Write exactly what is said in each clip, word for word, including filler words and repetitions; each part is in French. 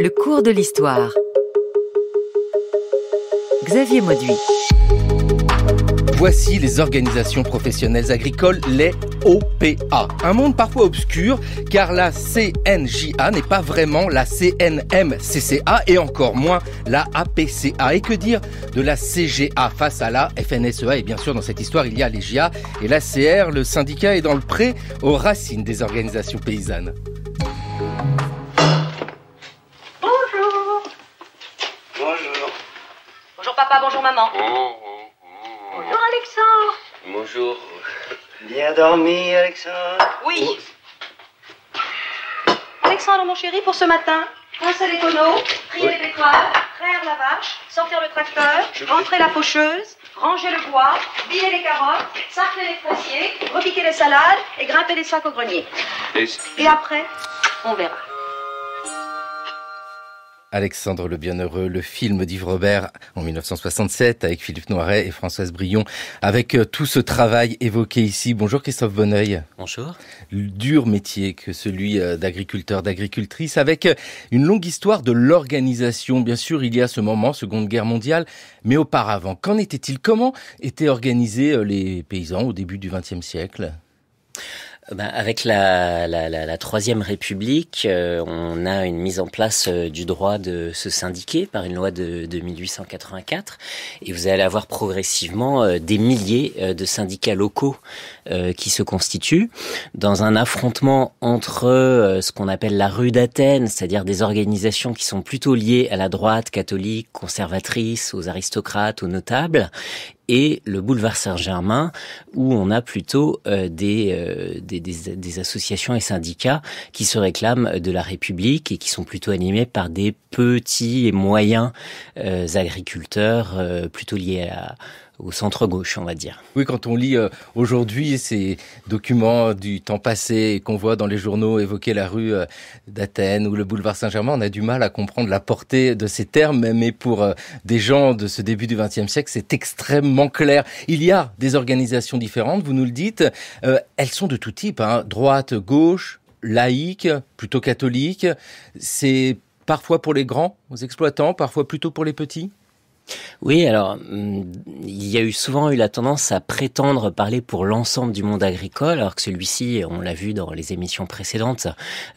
Le cours de l'histoire. Xavier Mauduit. Voici les organisations professionnelles agricoles, les O P A. Un monde parfois obscur, car la C N J A n'est pas vraiment la C N M C C A et encore moins la A P C A. Et que dire de la C G A face à la F N S E A? Et bien sûr, dans cette histoire, il y a les J A et la C R. Le syndicat est dans le pré, aux racines des organisations paysannes. Bonjour. Bonjour. Bonjour papa, bonjour maman. Oh. Bonjour Alexandre. Bonjour. Bien dormi Alexandre? Oui. Alexandre mon chéri, pour ce matin, rincer les tonneaux, trier oui. les betteraves, traire la vache, sortir le tracteur, Je rentrer vais. la faucheuse, ranger le bois, biler les carottes, sarcler les frossiers, repiquer les salades et grimper les sacs au grenier. Et, et après, on verra. Alexandre le Bienheureux, le film d'Yves Robert en mille neuf cent soixante-sept avec Philippe Noiret et Françoise Brion, avec tout ce travail évoqué ici. Bonjour Christophe Bonneuil. Bonjour. Le dur métier que celui d'agriculteur, d'agricultrice, avec une longue histoire de l'organisation. Bien sûr, il y a ce moment, Seconde Guerre mondiale, mais auparavant, qu'en était-il? Comment étaient organisés les paysans au début du vingtième siècle? Ben avec la, la, la, la Troisième République, euh, on a une mise en place euh, du droit de se syndiquer par une loi de, de mille huit cent quatre-vingt-quatre, et vous allez avoir progressivement euh, des milliers euh, de syndicats locaux euh, qui se constituent dans un affrontement entre euh, ce qu'on appelle la rue d'Athènes, c'est-à-dire des organisations qui sont plutôt liées à la droite catholique, conservatrice, aux aristocrates, aux notables, et le boulevard Saint-Germain, où on a plutôt euh, des, euh, des, des, des associations et syndicats qui se réclament de la République et qui sont plutôt animés par des petits et moyens euh, agriculteurs euh, plutôt liés à... au centre-gauche, on va dire. Oui, quand on lit euh, aujourd'hui ces documents du temps passé et qu'on voit dans les journaux évoquer la rue euh, d'Athènes ou le boulevard Saint-Germain, on a du mal à comprendre la portée de ces termes, mais pour euh, des gens de ce début du vingtième siècle, c'est extrêmement clair. Il y a des organisations différentes, vous nous le dites, euh, elles sont de tout type, hein, droite, gauche, laïque, plutôt catholique, c'est parfois pour les grands, aux exploitants, parfois plutôt pour les petits. Oui, alors, il y a eu souvent eu la tendance à prétendre parler pour l'ensemble du monde agricole, alors que celui-ci, on l'a vu dans les émissions précédentes,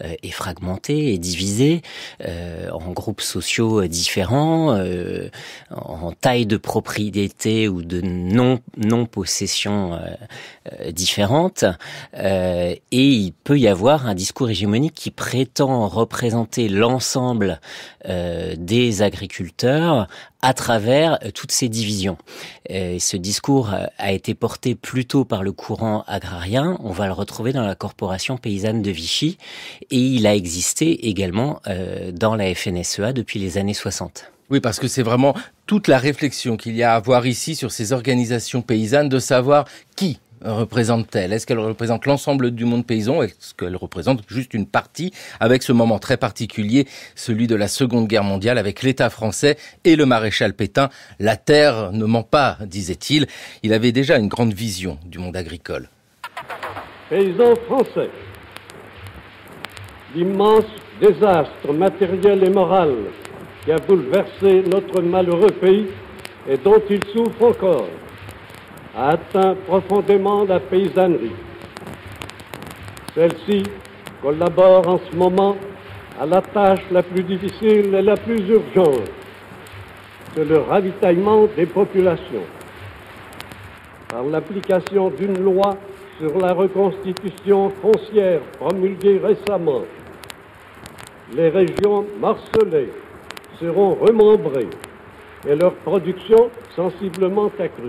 euh, est fragmenté, est divisé, euh, en groupes sociaux différents, euh, en taille de propriété ou de non, non-possession euh, différentes, euh, et il peut y avoir un discours hégémonique qui prétend représenter l'ensemble euh, des agriculteurs à travers toutes ces divisions. Et ce discours a été porté plutôt par le courant agrarien, on va le retrouver dans la Corporation Paysanne de Vichy, et il a existé également dans la F N S E A depuis les années soixante. Oui, parce que c'est vraiment toute la réflexion qu'il y a à avoir ici sur ces organisations paysannes, de savoir qui représente-t-elle? Est-ce qu'elle représente l'ensemble du monde paysan? Est-ce qu'elle représente juste une partie? Avec ce moment très particulier, celui de la Seconde Guerre mondiale, avec l'État français et le maréchal Pétain. La terre ne ment pas, disait-il. Il avait déjà une grande vision du monde agricole. Paysans français, l'immense désastre matériel et moral qui a bouleversé notre malheureux pays et dont il souffre encore, a atteint profondément la paysannerie. Celle-ci collabore en ce moment à la tâche la plus difficile et la plus urgente, c'est le ravitaillement des populations. Par l'application d'une loi sur la reconstitution foncière promulguée récemment, les régions morcelées seront remembrées et leur production sensiblement accrue.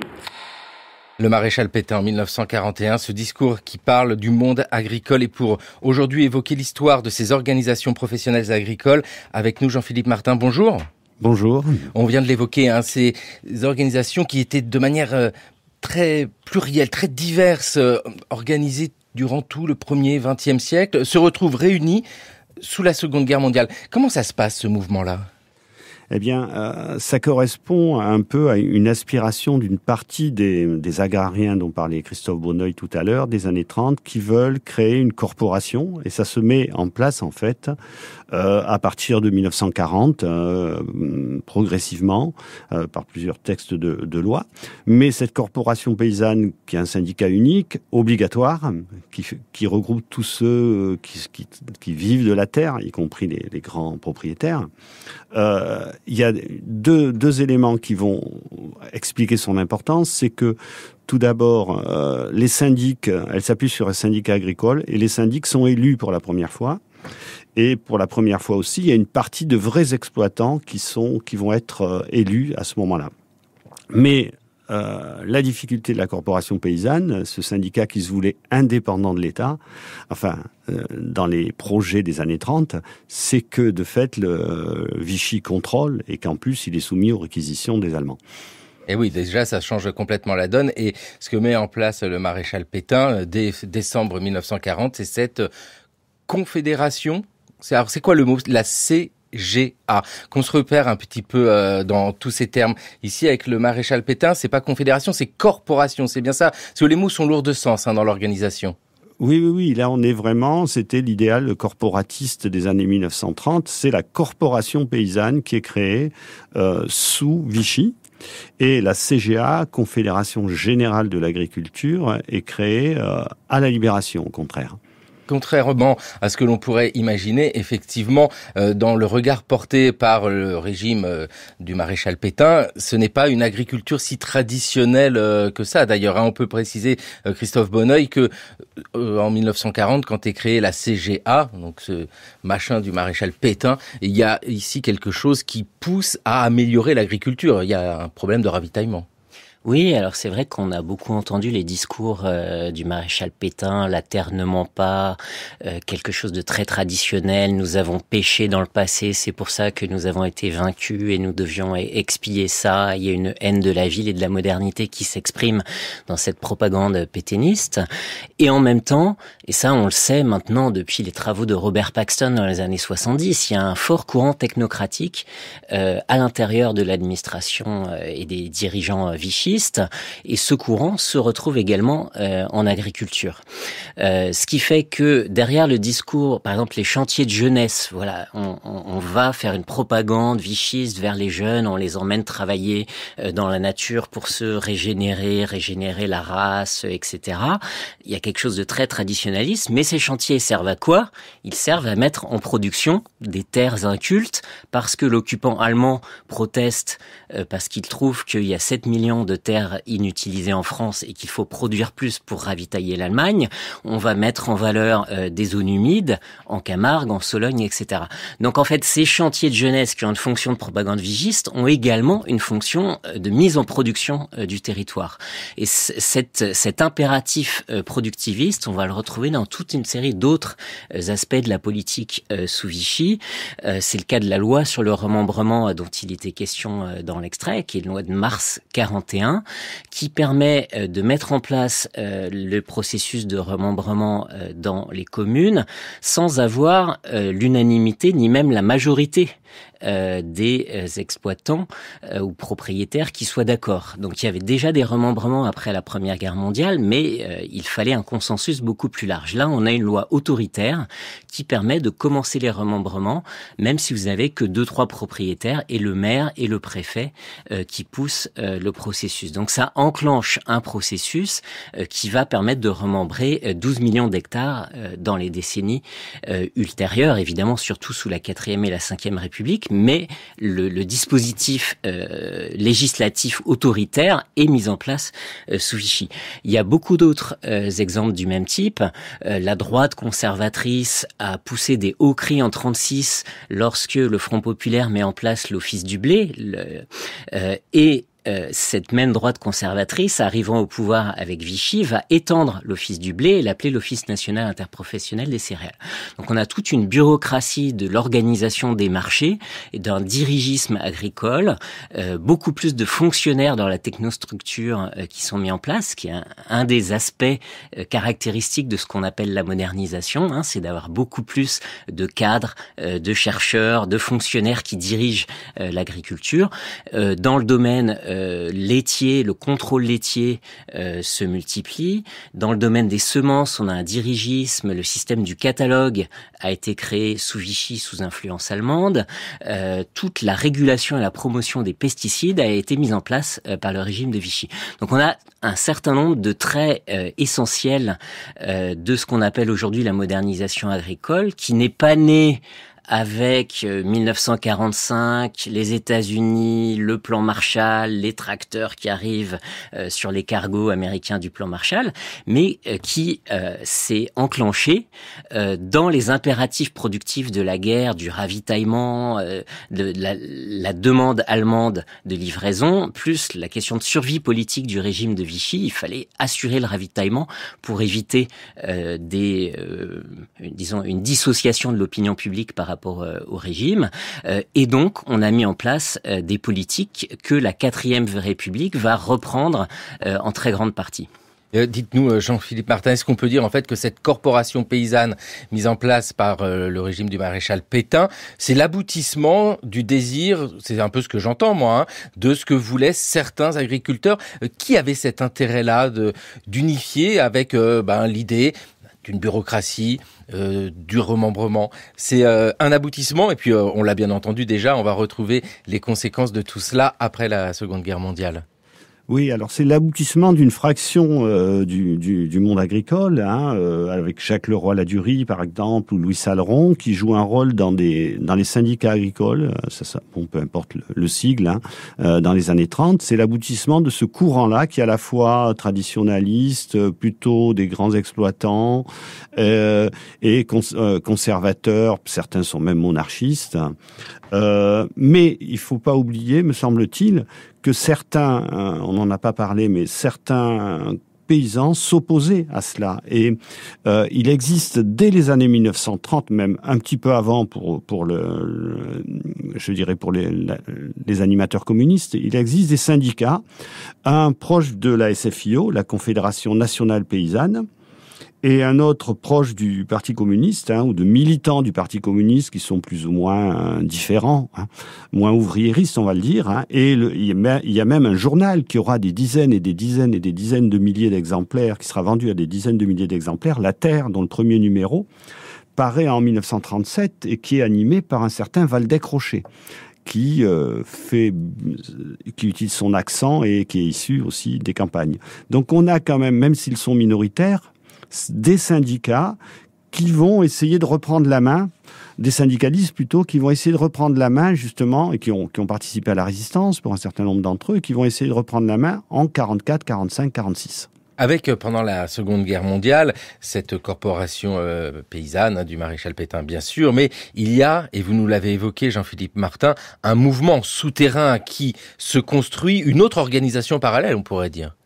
Le maréchal Pétain, en mille neuf cent quarante et un, ce discours qui parle du monde agricole. Et pour aujourd'hui évoquer l'histoire de ces organisations professionnelles agricoles, avec nous Jean-Philippe Martin, bonjour. Bonjour. On vient de l'évoquer, hein, ces organisations qui étaient de manière euh, très plurielle, très diverse, euh, organisées durant tout le premier vingtième siècle, se retrouvent réunies sous la Seconde Guerre mondiale. Comment ça se passe, ce mouvement-là ? eh bien, euh, ça correspond un peu à une aspiration d'une partie des, des agrariens dont parlait Christophe Bonneuil tout à l'heure, des années trente, qui veulent créer une corporation, et ça se met en place, en fait, euh, à partir de mille neuf cent quarante, euh, progressivement, euh, par plusieurs textes de, de loi. Mais cette corporation paysanne, qui est un syndicat unique, obligatoire, qui, qui regroupe tous ceux qui, qui, qui vivent de la terre, y compris les, les grands propriétaires, euh, il y a deux, deux éléments qui vont expliquer son importance. C'est que, tout d'abord, euh, les syndics, elle s'appuie sur un syndicat agricole, et les syndics sont élus pour la première fois. Et pour la première fois aussi, il y a une partie de vrais exploitants qui, sont, qui vont être euh, élus à ce moment-là. Mais euh, la difficulté de la Corporation Paysanne, ce syndicat qui se voulait indépendant de l'État, enfin, euh, dans les projets des années trente, c'est que, de fait, le euh, Vichy contrôle et qu'en plus, il est soumis aux réquisitions des Allemands. Et oui, déjà, ça change complètement la donne. Et ce que met en place le maréchal Pétain dès décembre mille neuf cent quarante, c'est cette confédération. C'est, alors, c'est quoi le mot ? La C G A. Qu'on se repère un petit peu euh, dans tous ces termes. Ici, avec le maréchal Pétain, c'est pas confédération, c'est corporation. C'est bien ça. Parce que les mots sont lourds de sens hein, dans l'organisation. Oui, oui, oui. Là, on est vraiment... C'était l'idéal corporatiste des années mille neuf cent trente. C'est la corporation paysanne qui est créée euh, sous Vichy. Et la C G A, Confédération Générale de l'Agriculture, est créée euh, à la Libération, au contraire. Contrairement à ce que l'on pourrait imaginer, effectivement, euh, dans le regard porté par le régime euh, du maréchal Pétain, ce n'est pas une agriculture si traditionnelle euh, que ça. D'ailleurs, hein, on peut préciser, euh, Christophe Bonneuil, que euh, en mille neuf cent quarante, quand est créée la C G A, donc ce machin du maréchal Pétain, il y a ici quelque chose qui pousse à améliorer l'agriculture. Il y a un problème de ravitaillement. Oui, alors c'est vrai qu'on a beaucoup entendu les discours euh, du maréchal Pétain, la terre ne ment pas, euh, quelque chose de très traditionnel, nous avons péché dans le passé, c'est pour ça que nous avons été vaincus et nous devions expier ça. Il y a une haine de la ville et de la modernité qui s'exprime dans cette propagande pétainiste. Et en même temps, et ça on le sait maintenant depuis les travaux de Robert Paxton dans les années soixante-dix, il y a un fort courant technocratique euh, à l'intérieur de l'administration euh, et des dirigeants euh, Vichy. Et ce courant se retrouve également euh, en agriculture. Euh, ce qui fait que derrière le discours, par exemple les chantiers de jeunesse, voilà, on, on, on va faire une propagande vichiste vers les jeunes, on les emmène travailler euh, dans la nature pour se régénérer, régénérer la race, et cetera. Il y a quelque chose de très traditionnaliste, mais ces chantiers servent à quoi ? Ils servent à mettre en production des terres incultes parce que l'occupant allemand proteste euh, parce qu'il trouve qu'il y a sept millions de terres inutilisées en France et qu'il faut produire plus pour ravitailler l'Allemagne, on va mettre en valeur euh, des zones humides en Camargue, en Sologne, et cetera. Donc en fait, ces chantiers de jeunesse qui ont une fonction de propagande vigiste ont également une fonction de mise en production euh, du territoire. Et c- cette, cet impératif euh, productiviste, on va le retrouver dans toute une série d'autres euh, aspects de la politique euh, sous Vichy. Euh, c'est le cas de la loi sur le remembrement euh, dont il était question euh, dans l'extrait, qui est une loi de mars quarante et un, qui permet de mettre en place euh, le processus de remembrement euh, dans les communes sans avoir euh, l'unanimité ni même la majorité euh, des euh, exploitants euh, ou propriétaires qui soient d'accord. Donc il y avait déjà des remembrements après la Première Guerre mondiale, mais euh, il fallait un consensus beaucoup plus large. Là, on a une loi autoritaire qui permet de commencer les remembrements, même si vous n'avez que deux, trois propriétaires et le maire et le préfet euh, qui poussent euh, le processus. Donc ça enclenche un processus qui va permettre de remembrer douze millions d'hectares dans les décennies ultérieures, évidemment surtout sous la quatrième et la cinquième République, mais le, le dispositif euh, législatif autoritaire est mis en place euh, sous Vichy. Il y a beaucoup d'autres euh, exemples du même type. Euh, la droite conservatrice a poussé des hauts cris en trente-six lorsque le Front populaire met en place l'Office du blé le, euh, et euh, cette même droite conservatrice, arrivant au pouvoir avec Vichy, va étendre l'Office du blé et l'appeler l'Office national interprofessionnel des céréales. Donc on a toute une bureaucratie de l'organisation des marchés et d'un dirigisme agricole, euh, beaucoup plus de fonctionnaires dans la technostructure euh, qui sont mis en place, qui est un, un des aspects euh, caractéristiques de ce qu'on appelle la modernisation, hein, c'est d'avoir beaucoup plus de cadres, euh, de chercheurs, de fonctionnaires qui dirigent euh, l'agriculture. Euh, dans le domaine euh, laitier, le contrôle laitier euh, se multiplie. Dans le domaine des semences, on a un dirigisme. Le système du catalogue a été créé sous Vichy, sous influence allemande. Euh, toute la régulation et la promotion des pesticides a été mise en place euh, par le régime de Vichy. Donc on a un certain nombre de traits euh, essentiels euh, de ce qu'on appelle aujourd'hui la modernisation agricole, qui n'est pas née avec mille neuf cent quarante-cinq, les États-Unis, le plan Marshall, les tracteurs qui arrivent euh, sur les cargos américains du plan Marshall, mais euh, qui euh, s'est enclenché euh, dans les impératifs productifs de la guerre, du ravitaillement, euh, de la, la demande allemande de livraison, plus la question de survie politique du régime de Vichy. Il fallait assurer le ravitaillement pour éviter euh, des, euh, disons, une dissociation de l'opinion publique par rapport au régime, et donc on a mis en place des politiques que la quatrième République va reprendre en très grande partie. Euh, dites-nous, Jean-Philippe Martin, est-ce qu'on peut dire en fait que cette corporation paysanne mise en place par euh, le régime du maréchal Pétain, c'est l'aboutissement du désir, c'est un peu ce que j'entends moi, hein, de ce que voulaient certains agriculteurs euh, qui avaient cet intérêt-là d'unifier avec euh, ben, l'idée d'une bureaucratie, euh, du remembrement. C'est euh, un aboutissement, et puis euh, on l'a bien entendu déjà, on va retrouver les conséquences de tout cela après la Seconde Guerre mondiale. Oui, alors c'est l'aboutissement d'une fraction euh, du, du, du monde agricole, hein, euh, avec Jacques Leroy-Ladurie par exemple, ou Louis Saleron, qui joue un rôle dans, des, dans les syndicats agricoles, euh, ça, ça, bon, peu importe le, le sigle, hein, euh, dans les années trente. C'est l'aboutissement de ce courant-là qui est à la fois traditionnaliste, plutôt des grands exploitants, euh, et cons euh, conservateurs, certains sont même monarchistes. Euh, mais il ne faut pas oublier, me semble-t-il, que certains, on n'en a pas parlé, mais certains paysans s'opposaient à cela. Et euh, il existe dès les années mille neuf cent trente, même un petit peu avant pour, pour le, le, je dirais pour les, la, les animateurs communistes, il existe des syndicats, un proche de la S F I O, la Confédération nationale paysanne, et un autre proche du Parti communiste, hein, ou de militants du Parti communiste qui sont plus ou moins euh, différents, hein, moins ouvriéristes, on va le dire. Hein, et le, il y a même un journal qui aura des dizaines et des dizaines et des dizaines de milliers d'exemplaires, qui sera vendu à des dizaines de milliers d'exemplaires, La Terre, dont le premier numéro paraît en mille neuf cent trente-sept et qui est animé par un certain Waldeck Rochet, qui euh, fait, qui utilise son accent et qui est issu aussi des campagnes. Donc on a quand même, même s'ils sont minoritaires, des syndicats qui vont essayer de reprendre la main, des syndicalistes plutôt, qui vont essayer de reprendre la main justement, et qui ont, qui ont participé à la résistance pour un certain nombre d'entre eux, et qui vont essayer de reprendre la main en quarante-quatre, quarante-cinq, quarante-six. Avec, pendant la Seconde Guerre mondiale, cette corporation euh, paysanne hein, du maréchal Pétain, bien sûr, mais il y a, et vous nous l'avez évoqué, Jean-Philippe Martin, un mouvement souterrain qui se construit, une autre organisation parallèle, on pourrait dire.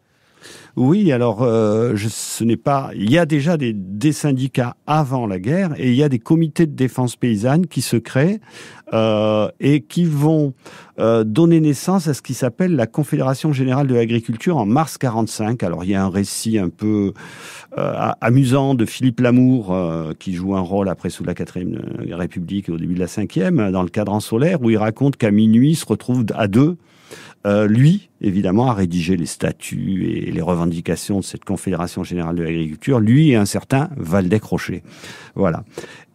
Oui, alors euh, je, ce n'est pas. Il y a déjà des, des syndicats avant la guerre et il y a des comités de défense paysanne qui se créent euh, et qui vont euh, donner naissance à ce qui s'appelle la Confédération générale de l'agriculture en mars quarante-cinq. Alors il y a un récit un peu euh, amusant de Philippe Lamour euh, qui joue un rôle après sous la quatrième République et au début de la cinquième dans le Cadran solaire où il raconte qu'à minuit il se retrouve à deux. Euh, lui, évidemment, a rédigé les statuts et les revendications de cette Confédération Générale de l'Agriculture, lui et un certain Waldeck Rochet. Voilà.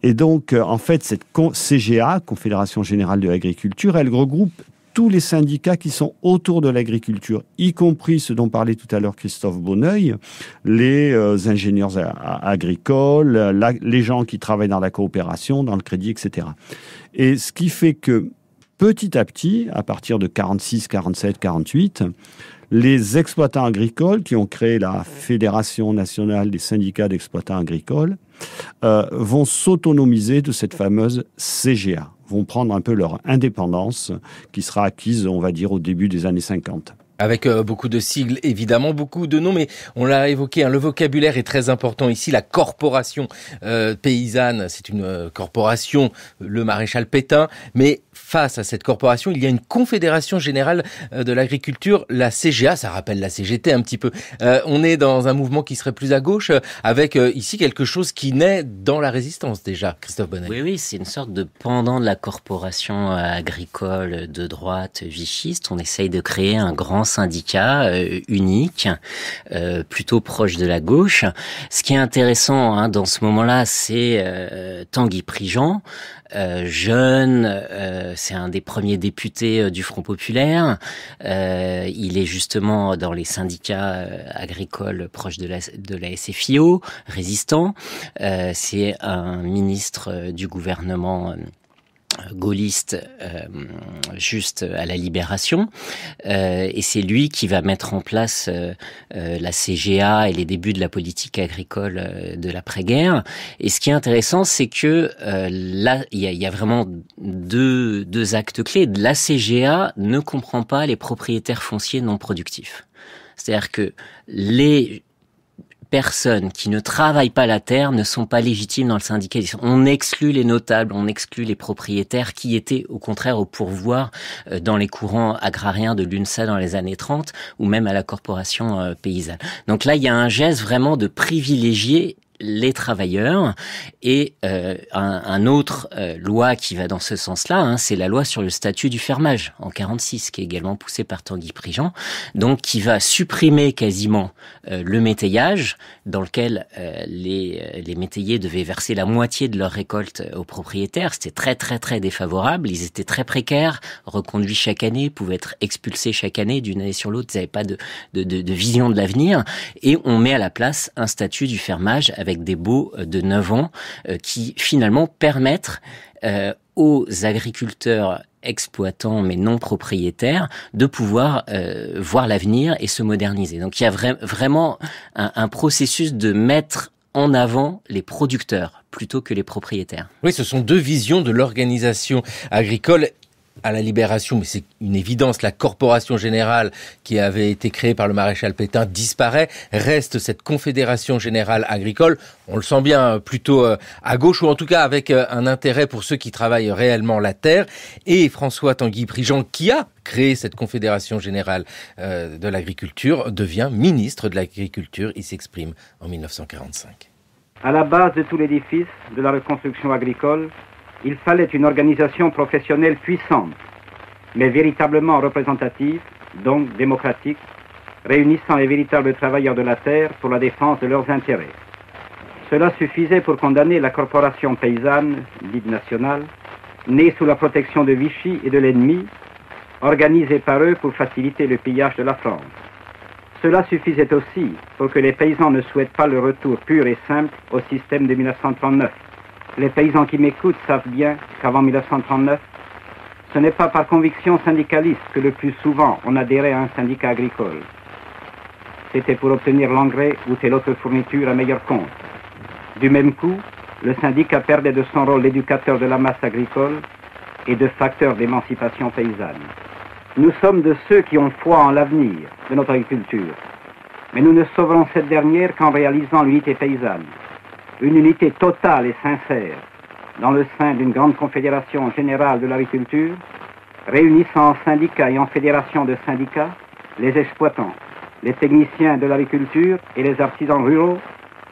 Et donc, euh, en fait, cette C G A, Confédération Générale de l'Agriculture, elle regroupe tous les syndicats qui sont autour de l'agriculture, y compris ce dont parlait tout à l'heure Christophe Bonneuil, les euh, ingénieurs agricoles, la, les gens qui travaillent dans la coopération, dans le crédit, et cetera. Et ce qui fait que petit à petit, à partir de quarante-six, quarante-sept, quarante-huit, les exploitants agricoles qui ont créé la Fédération nationale des syndicats d'exploitants agricoles euh, vont s'autonomiser de cette fameuse C G A, vont prendre un peu leur indépendance qui sera acquise, on va dire, au début des années cinquante. Avec euh, beaucoup de sigles, évidemment, beaucoup de noms, mais on l'a évoqué, hein, le vocabulaire est très important ici. La Corporation euh, Paysanne, c'est une euh, corporation, le maréchal Pétain, mais face à cette corporation, il y a une Confédération Générale euh, de l'Agriculture, la C G A, ça rappelle la C G T un petit peu. Euh, on est dans un mouvement qui serait plus à gauche, euh, avec euh, ici quelque chose qui naît dans la résistance déjà, Christophe Bonneuil. Oui, oui, c'est une sorte de pendant de la corporation agricole de droite vichiste. On essaye de créer un grand syndicat euh, unique, euh, plutôt proche de la gauche. Ce qui est intéressant hein, dans ce moment-là, c'est euh, Tanguy Prigent, euh, jeune, euh, c'est un des premiers députés euh, du Front populaire. Euh, il est justement dans les syndicats euh, agricoles proches de la, de la S F I O, résistant. Euh, c'est un ministre euh, du gouvernement euh, gaulliste euh, juste à la Libération, euh, et c'est lui qui va mettre en place euh, euh, la C G A et les débuts de la politique agricole euh, de l'après-guerre. Et ce qui est intéressant, c'est que euh, là, il y a, y a vraiment deux, deux actes clés. La C G A ne comprend pas les propriétaires fonciers non productifs. C'est-à-dire que les personnes qui ne travaillent pas la terre ne sont pas légitimes dans le syndicalisme. On exclut les notables, on exclut les propriétaires qui étaient au contraire au pourvoir dans les courants agrariens de l'U N S A dans les années trente ou même à la corporation paysanne. Donc là, il y a un geste vraiment de privilégier les travailleurs. Et euh, un, un autre euh, loi qui va dans ce sens-là, hein, c'est la loi sur le statut du fermage en quarante-six, qui est également poussée par Tanguy Prigent, donc qui va supprimer quasiment euh, le métayage, dans lequel euh, les, les métayers devaient verser la moitié de leur récolte aux propriétaires. C'était très très très défavorable, ils étaient très précaires, reconduits chaque année, pouvaient être expulsés chaque année, d'une année sur l'autre, ils n'avaient pas de, de, de, de vision de l'avenir, et on met à la place un statut du fermage avec avec des baux de neuf ans euh, qui finalement permettent euh, aux agriculteurs exploitants mais non propriétaires de pouvoir euh, voir l'avenir et se moderniser. Donc il y a vra vraiment un, un processus de mettre en avant les producteurs plutôt que les propriétaires. Oui, ce sont deux visions de l'organisation agricole à la Libération, mais c'est une évidence, la Corporation Générale qui avait été créée par le maréchal Pétain disparaît, reste cette Confédération Générale Agricole, on le sent bien plutôt à gauche, ou en tout cas avec un intérêt pour ceux qui travaillent réellement la terre, et François Tanguy Prigent, qui a créé cette Confédération Générale de l'Agriculture, devient ministre de l'Agriculture, il s'exprime en mille neuf cent quarante-cinq. À la base de tout l'édifice de la reconstruction agricole, il fallait une organisation professionnelle puissante, mais véritablement représentative, donc démocratique, réunissant les véritables travailleurs de la terre pour la défense de leurs intérêts. Cela suffisait pour condamner la corporation paysanne, dite nationale, née sous la protection de Vichy et de l'ennemi, organisée par eux pour faciliter le pillage de la France. Cela suffisait aussi pour que les paysans ne souhaitent pas le retour pur et simple au système de mille neuf cent trente-neuf. Les paysans qui m'écoutent savent bien qu'avant mille neuf cent trente-neuf, ce n'est pas par conviction syndicaliste que le plus souvent on adhérait à un syndicat agricole. C'était pour obtenir l'engrais ou telle autre fourniture à meilleur compte. Du même coup, le syndicat perdait de son rôle d'éducateur de la masse agricole et de facteur d'émancipation paysanne. Nous sommes de ceux qui ont foi en l'avenir de notre agriculture, mais nous ne sauverons cette dernière qu'en réalisant l'unité paysanne. Une unité totale et sincère dans le sein d'une grande confédération générale de l'agriculture, réunissant en syndicats et en fédérations de syndicats les exploitants, les techniciens de l'agriculture et les artisans ruraux,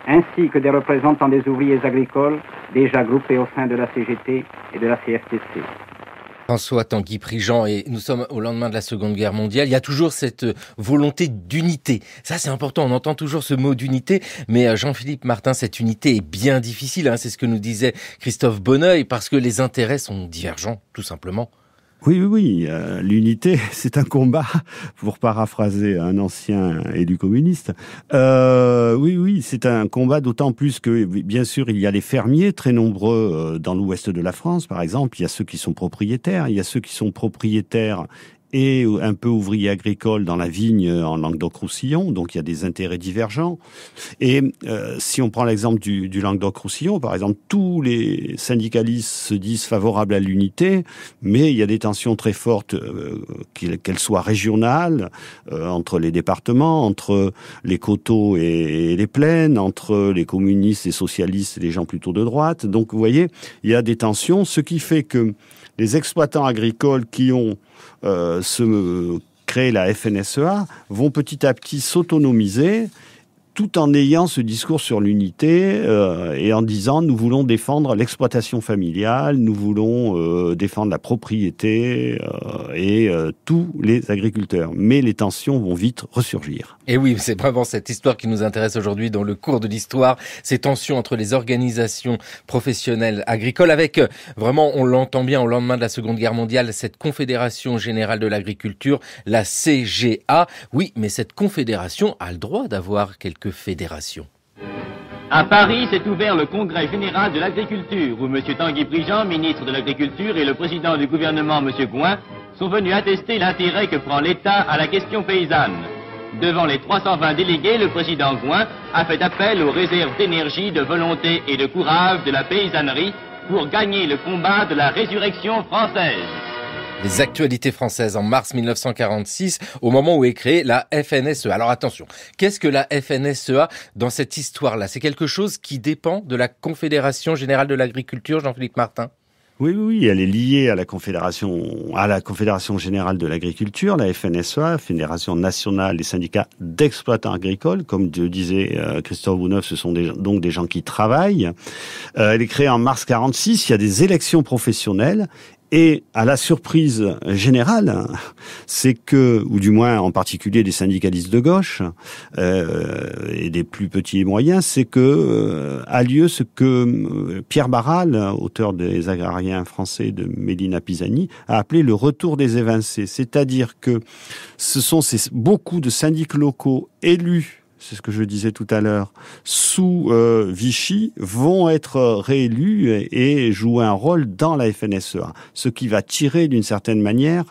ainsi que des représentants des ouvriers agricoles déjà groupés au sein de la C G T et de la C F T C. François Tanguy Prigent, et nous sommes au lendemain de la Seconde Guerre mondiale, il y a toujours cette volonté d'unité. Ça, c'est important, on entend toujours ce mot d'unité, mais Jean-Philippe Martin, cette unité est bien difficile, hein, c'est ce que nous disait Christophe Bonneuil, parce que les intérêts sont divergents, tout simplement. Oui, oui, oui. Euh, l'unité, c'est un combat, pour paraphraser un ancien élu communiste. Euh, oui, oui, c'est un combat d'autant plus que, bien sûr, il y a les fermiers, très nombreux euh, dans l'ouest de la France, par exemple. Il y a ceux qui sont propriétaires, il y a ceux qui sont propriétaires et un peu ouvrier agricole dans la vigne en Languedoc-Roussillon, donc il y a des intérêts divergents. Et euh, si on prend l'exemple du, du Languedoc-Roussillon, par exemple, tous les syndicalistes se disent favorables à l'unité, mais il y a des tensions très fortes, euh, qu'elles soient régionales, euh, entre les départements, entre les coteaux et les plaines, entre les communistes, les socialistes et les gens plutôt de droite. Donc vous voyez, il y a des tensions, ce qui fait que les exploitants agricoles qui ont euh, se, euh, créé la F N S E A vont petit à petit s'autonomiser tout en ayant ce discours sur l'unité euh, et en disant nous voulons défendre l'exploitation familiale, nous voulons euh, défendre la propriété euh, et euh, tous les agriculteurs. Mais les tensions vont vite ressurgir. Et oui, c'est vraiment cette histoire qui nous intéresse aujourd'hui dans le cours de l'histoire, ces tensions entre les organisations professionnelles agricoles avec, vraiment, on l'entend bien, au lendemain de la Seconde Guerre mondiale, cette Confédération Générale de l'Agriculture, la C G A. Oui, mais cette confédération a le droit d'avoir quelques fédération. À Paris s'est ouvert le Congrès Général de l'Agriculture, où M. Tanguy Prigent, ministre de l'Agriculture, et le président du gouvernement, M. Gouin, sont venus attester l'intérêt que prend l'État à la question paysanne. Devant les trois cent vingt délégués, le président Gouin a fait appel aux réserves d'énergie, de volonté et de courage de la paysannerie pour gagner le combat de la résurrection française. Les actualités françaises en mars mille neuf cent quarante-six, au moment où est créée la F N S E A. Alors attention, qu'est-ce que la F N S E A dans cette histoire-là? C'est quelque chose qui dépend de la Confédération Générale de l'Agriculture, Jean-Philippe Martin? Oui, oui, oui, elle est liée à la Confédération, à la Confédération Générale de l'Agriculture, la F N S E A, Fédération Nationale des syndicats d'exploitants agricoles. Comme le disait euh, Christophe Bonneuil, ce sont des, donc des gens qui travaillent. Euh, elle est créée en mars quarante-six, il y a des élections professionnelles. Et à la surprise générale, c'est que, ou du moins en particulier des syndicalistes de gauche euh, et des plus petits et moyens, c'est que euh, a lieu ce que Pierre Barral, auteur des Agrariens français de Mélina Pisani, a appelé le retour des évincés. C'est-à-dire que ce sont ces, beaucoup de syndics locaux élus, c'est ce que je disais tout à l'heure, sous euh, Vichy, vont être réélus et, et jouer un rôle dans la F N S E A. Ce qui va tirer, d'une certaine manière,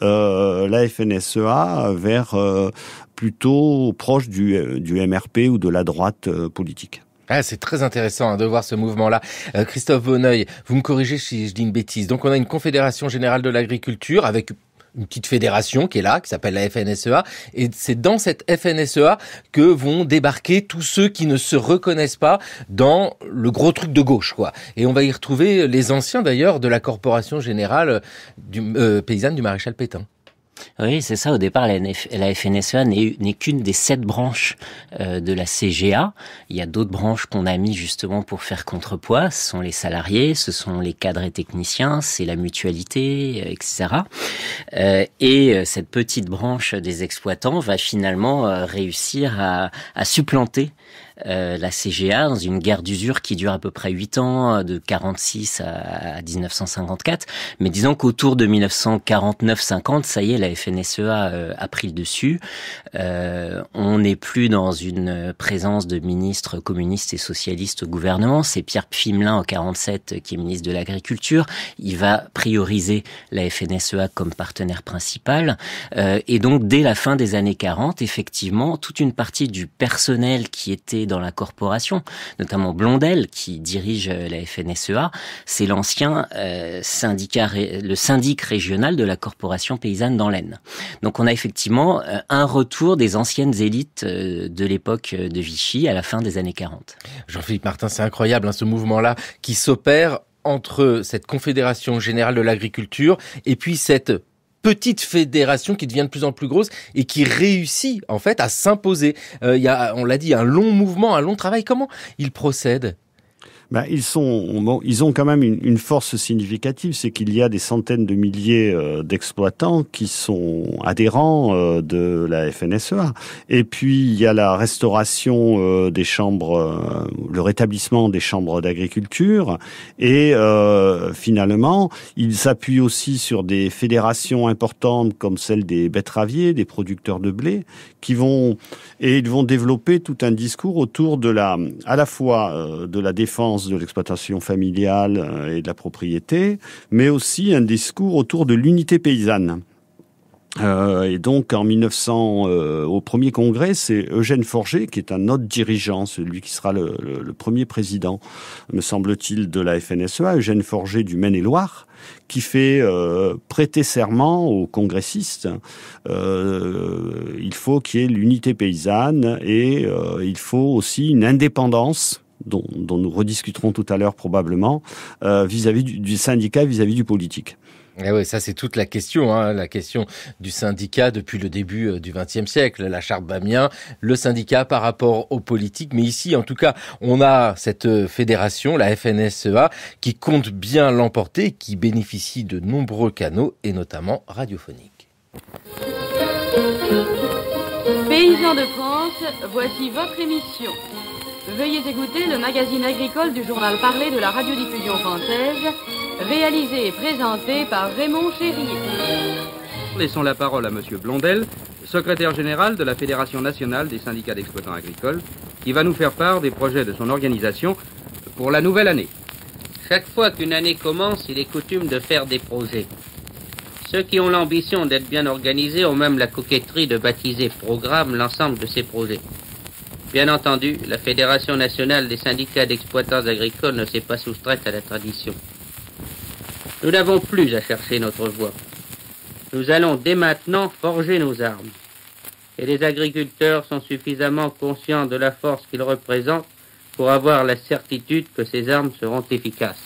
euh, la F N S E A vers euh, plutôt proche du, du M R P ou de la droite euh, politique. Ah, c'est très intéressant hein, de voir ce mouvement-là. Euh, Christophe Bonneuil, vous me corrigez si je dis une bêtise. Donc on a une Confédération Générale de l'Agriculture avec une petite fédération qui est là, qui s'appelle la F N S E A, et c'est dans cette F N S E A que vont débarquer tous ceux qui ne se reconnaissent pas dans le gros truc de gauche, quoi. Et on va y retrouver les anciens, d'ailleurs, de la Corporation Générale du, euh, Paysanne du maréchal Pétain. Oui, c'est ça. Au départ, la F N S E A n'est qu'une des sept branches de la C G A. Il y a d'autres branches qu'on a mis justement pour faire contrepoids. Ce sont les salariés, ce sont les cadres et techniciens, c'est la mutualité, et cetera. Et cette petite branche des exploitants va finalement réussir à, à supplanter Euh, la C G A dans une guerre d'usure qui dure à peu près huit ans, de quarante-six à, à mille neuf cent cinquante-quatre. Mais disons qu'autour de mille neuf cent quarante-neuf cinquante, ça y est, la F N S E A euh, a pris le dessus. Euh, on n'est plus dans une présence de ministres communistes et socialistes au gouvernement. C'est Pierre Pfimlin en quarante-sept qui est ministre de l'Agriculture. Il va prioriser la F N S E A comme partenaire principal. Euh, et donc, dès la fin des années quarante, effectivement, toute une partie du personnel qui était dans la corporation, notamment Blondel qui dirige la F N S E A, c'est l'ancien euh, syndicat, le syndic régional de la Corporation Paysanne dans l'Aisne. Donc on a effectivement euh, un retour des anciennes élites euh, de l'époque de Vichy à la fin des années quarante. Jean-Philippe Martin, c'est incroyable hein, ce mouvement-là qui s'opère entre cette Confédération Générale de l'Agriculture et puis cette petite fédération qui devient de plus en plus grosse et qui réussit en fait à s'imposer. Euh, il y a, on l'a dit, un long mouvement, un long travail. Comment ils procèdent ? Ben, ils sont, bon, ils ont quand même une, une force significative, c'est qu'il y a des centaines de milliers euh, d'exploitants qui sont adhérents euh, de la F N S E A. Et puis, il y a la restauration euh, des chambres, euh, le rétablissement des chambres d'agriculture. Et euh, finalement, ils s'appuient aussi sur des fédérations importantes comme celle des betteraviers, des producteurs de blé, qui vont, et ils vont développer tout un discours autour de la, à la fois euh, de la défense de l'exploitation familiale et de la propriété, mais aussi un discours autour de l'unité paysanne. Euh, et donc, en mille neuf cents, euh, au premier congrès, c'est Eugène Forget, qui est un autre dirigeant, celui qui sera le, le, le premier président, me semble-t-il, de la F N S E A, Eugène Forget du Maine-et-Loire, qui fait euh, prêter serment aux congressistes. Euh, il faut qu'il y ait l'unité paysanne et euh, il faut aussi une indépendance, dont, dont nous rediscuterons tout à l'heure probablement, euh, vis-à-vis du, du syndicat, vis-à-vis du politique. Et oui, ça c'est toute la question, hein, la question du syndicat depuis le début euh, du vingtième siècle, la charte Bamien, le syndicat par rapport aux politiques. Mais ici, en tout cas, on a cette fédération, la F N S E A, qui compte bien l'emporter, qui bénéficie de nombreux canaux, et notamment radiophoniques. Paysans de France, voici votre émission. Veuillez écouter le magazine agricole du journal Parler de la radiodiffusion française, réalisé et présenté par Raymond Chérier. Laissons la parole à Monsieur Blondel, secrétaire général de la Fédération nationale des syndicats d'exploitants agricoles, qui va nous faire part des projets de son organisation pour la nouvelle année. Chaque fois qu'une année commence, il est coutume de faire des projets. Ceux qui ont l'ambition d'être bien organisés ont même la coquetterie de baptiser programme l'ensemble de ces projets. Bien entendu, la Fédération nationale des syndicats d'exploitants agricoles ne s'est pas soustraite à la tradition. Nous n'avons plus à chercher notre voie. Nous allons dès maintenant forger nos armes. Et les agriculteurs sont suffisamment conscients de la force qu'ils représentent pour avoir la certitude que ces armes seront efficaces.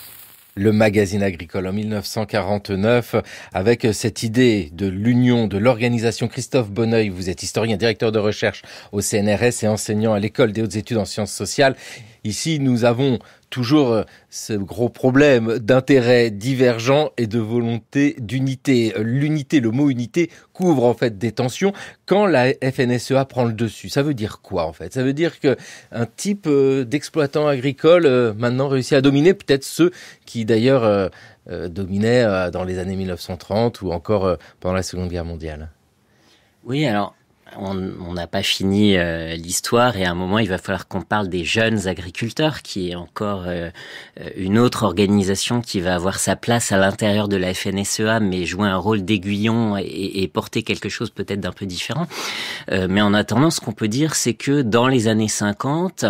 Le magazine agricole en mille neuf cent quarante-neuf, avec cette idée de l'union, de l'organisation. Christophe Bonneuil, vous êtes historien, directeur de recherche au C N R S et enseignant à l'école des hautes études en sciences sociales. Ici, nous avons toujours ce gros problème d'intérêts divergents et de volonté d'unité. L'unité, le mot unité, couvre en fait des tensions. Quand la F N S E A prend le dessus, ça veut dire quoi en fait? Ça veut dire qu'un type d'exploitant agricole maintenant réussit à dominer peut-être ceux qui d'ailleurs dominaient dans les années mille neuf cent trente ou encore pendant la Seconde Guerre mondiale. Oui, alors... on n'a pas fini euh, l'histoire et à un moment, il va falloir qu'on parle des jeunes agriculteurs, qui est encore euh, une autre organisation qui va avoir sa place à l'intérieur de la F N S E A, mais jouer un rôle d'aiguillon et, et porter quelque chose peut-être d'un peu différent. Euh, mais en attendant, ce qu'on peut dire, c'est que dans les années cinquante,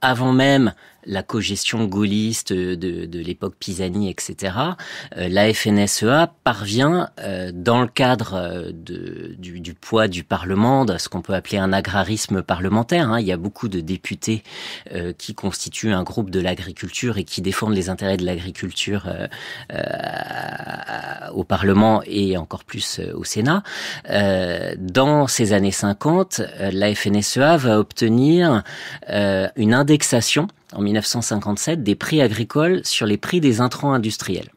avant même la cogestion gaulliste de, de l'époque Pisani, et cetera, euh, la F N S E A parvient, euh, dans le cadre de, du, du poids du Parlement, de ce qu'on peut appeler un agrarisme parlementaire, hein. Il y a beaucoup de députés euh, qui constituent un groupe de l'agriculture et qui défendent les intérêts de l'agriculture euh, euh, au Parlement et encore plus au Sénat. Euh, dans ces années cinquante, la F N S E A va obtenir euh, une indexation en mille neuf cent cinquante-sept, des prix agricoles sur les prix des intrants industriels.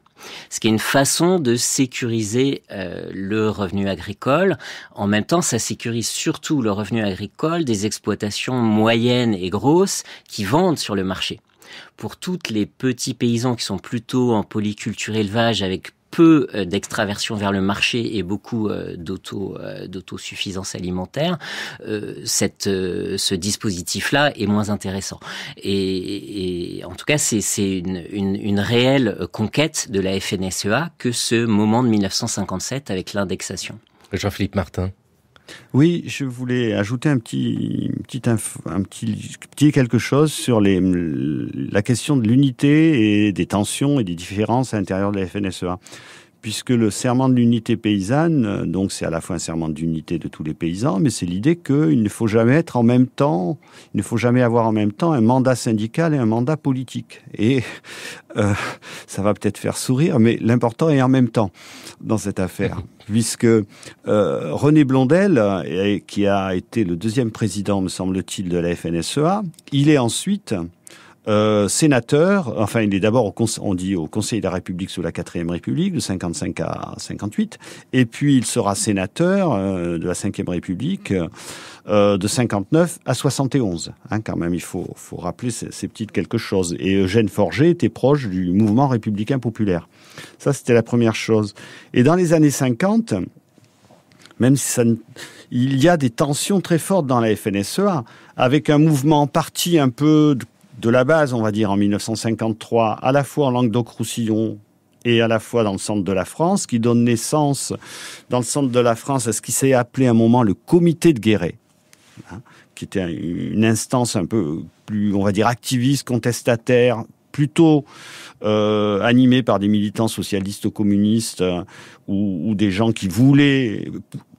Ce qui est une façon de sécuriser euh, le revenu agricole. En même temps, ça sécurise surtout le revenu agricole des exploitations moyennes et grosses qui vendent sur le marché. Pour toutes les petits paysans qui sont plutôt en polyculture élevage avec peu d'extraversion vers le marché et beaucoup d'auto, d'autosuffisance alimentaire, euh, cette, euh, ce dispositif-là est moins intéressant. Et, et en tout cas, c'est, c'est une, une, une réelle conquête de la F N S E A que ce moment de mille neuf cent cinquante-sept avec l'indexation. Jean-Philippe Martin. Oui, je voulais ajouter un petit, petit, info, un petit, petit quelque chose sur les, la question de l'unité et des tensions et des différences à l'intérieur de la F N S E A. Puisque le serment de l'unité paysanne, donc c'est à la fois un serment d'unité de tous les paysans, mais c'est l'idée qu'il ne faut jamais être en même temps, il ne faut jamais avoir en même temps un mandat syndical et un mandat politique. Et euh, ça va peut-être faire sourire, mais l'important est en même temps dans cette affaire. Puisque euh, René Blondel, euh, qui a été le deuxième président, me semble-t-il, de la F N S E A, il est ensuite... Euh, sénateur, enfin il est d'abord au conse- on dit au Conseil de la République sous la quatrième République de cinquante-cinq à cinquante-huit, et puis il sera sénateur euh, de la cinquième République euh, de cinquante-neuf à soixante et onze. Hein, quand même, il faut, faut rappeler ces, ces petites quelque chose. Et Eugène Forget était proche du mouvement républicain populaire. Ça, c'était la première chose. Et dans les années cinquante, même si ça ne... il y a des tensions très fortes dans la F N S E A, avec un mouvement parti un peu de... de la base, on va dire, en mille neuf cent cinquante-trois, à la fois en Languedoc-Roussillon et à la fois dans le centre de la France, qui donne naissance dans le centre de la France à ce qui s'est appelé à un moment le comité de Guéret, hein, qui était une instance un peu plus, on va dire, activiste, contestataire, plutôt euh, animée par des militants socialistes communistes euh, ou, ou des gens qui voulaient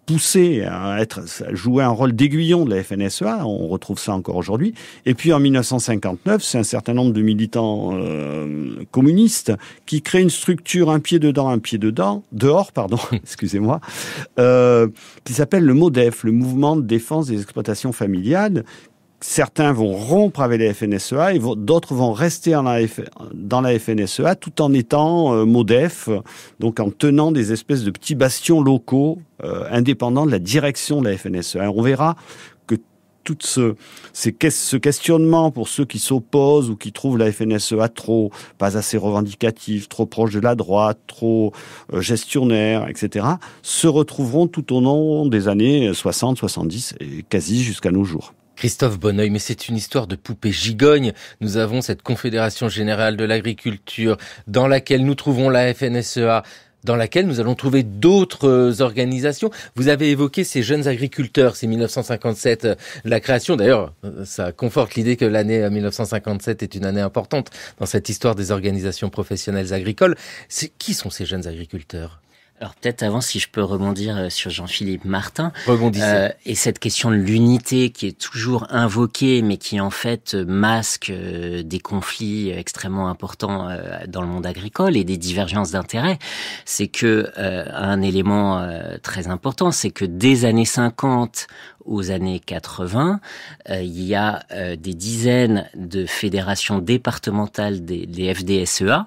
pousser à, être, à jouer un rôle d'aiguillon de la F N S E A, on retrouve ça encore aujourd'hui. Et puis en mille neuf cent cinquante-neuf, c'est un certain nombre de militants euh, communistes qui créent une structure un pied dedans, un pied dedans, dehors, pardon, excusez-moi, euh, qui s'appelle le MODEF, le Mouvement de défense des exploitations familiales. Certains vont rompre avec la F N S E A et d'autres vont rester en la F... dans la F N S E A tout en étant euh, MODEF, donc en tenant des espèces de petits bastions locaux euh, indépendants de la direction de la F N S E A. On verra que tout ce, ces... ce questionnement pour ceux qui s'opposent ou qui trouvent la F N S E A trop, pas assez revendicative, trop proche de la droite, trop euh, gestionnaire, et cetera, se retrouveront tout au long des années soixante, soixante-dix et quasi jusqu'à nos jours. Christophe Bonneuil, mais c'est une histoire de poupée gigogne. Nous avons cette Confédération Générale de l'Agriculture dans laquelle nous trouvons la F N S E A, dans laquelle nous allons trouver d'autres organisations. Vous avez évoqué ces jeunes agriculteurs, c'est mille neuf cent cinquante-sept, la création. D'ailleurs, ça conforte l'idée que l'année mille neuf cent cinquante-sept est une année importante dans cette histoire des organisations professionnelles agricoles. C'est, qui sont ces jeunes agriculteurs ? Alors peut-être avant, si je peux rebondir sur Jean-Philippe Martin, euh, et cette question de l'unité qui est toujours invoquée, mais qui en fait masque euh, des conflits extrêmement importants euh, dans le monde agricole et des divergences d'intérêts. C'est que euh, un élément euh, très important, c'est que des années cinquante aux années quatre-vingts, euh, il y a euh, des dizaines de fédérations départementales des, des F D S E A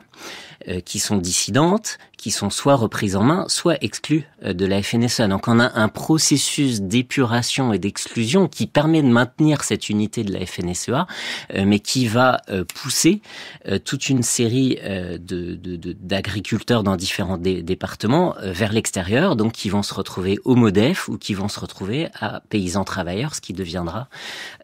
euh, qui sont dissidentes, qui sont soit reprises en main, soit exclues euh, de la F N S E A. Donc on a un processus d'épuration et d'exclusion qui permet de maintenir cette unité de la F N S E A, euh, mais qui va euh, pousser euh, toute une série euh, de, de, de, d'agriculteurs dans différents dé- départements euh, vers l'extérieur, donc qui vont se retrouver au MODEF ou qui vont se retrouver à Paysans Travailleurs, ce qui deviendra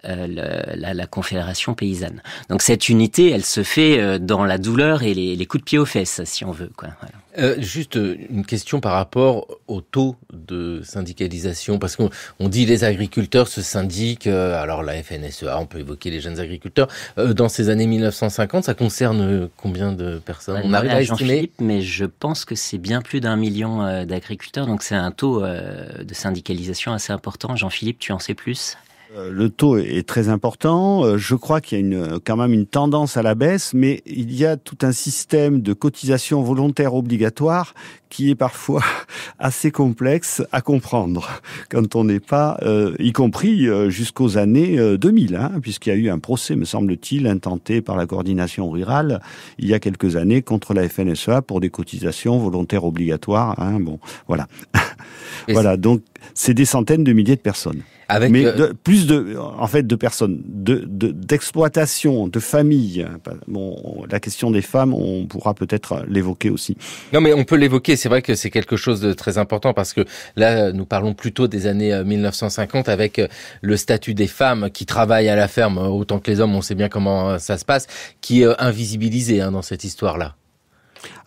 euh, le, la, la Confédération Paysanne. Donc cette unité, elle se fait euh, dans la douleur et les, les coups de pied aux fesses, si on veut, quoi. Voilà. Euh, juste une question par rapport au taux de syndicalisation, parce qu'on on dit les agriculteurs se syndiquent, euh, alors la F N S E A, on peut évoquer les jeunes agriculteurs, euh, dans ces années mille neuf cent cinquante, ça concerne combien de personnes? Bah, on arrive à estimer, mais je pense que c'est bien plus d'un million euh, d'agriculteurs, donc c'est un taux euh, de syndicalisation assez important. Jean-Philippe, tu en sais plus? Le taux est très important. Je crois qu'il y a une, quand même une tendance à la baisse, mais il y a tout un système de cotisation volontaire obligatoire qui est parfois assez complexe à comprendre quand on n'est pas, euh, y compris jusqu'aux années deux mille, hein, puisqu'il y a eu un procès, me semble-t-il, intenté par la coordination rurale il y a quelques années contre la F N S E A pour des cotisations volontaires obligatoires. Hein, bon, voilà. Voilà, donc c'est des centaines de milliers de personnes. Avec mais de, plus de, en fait, de personnes, de, de, d'exploitation, de famille. Bon, la question des femmes, on pourra peut-être l'évoquer aussi. Non, mais on peut l'évoquer. C'est vrai que c'est quelque chose de très important parce que là, nous parlons plutôt des années mille neuf cent cinquante avec le statut des femmes qui travaillent à la ferme autant que les hommes. On sait bien comment ça se passe, qui est invisibilisé hein, dans cette histoire-là.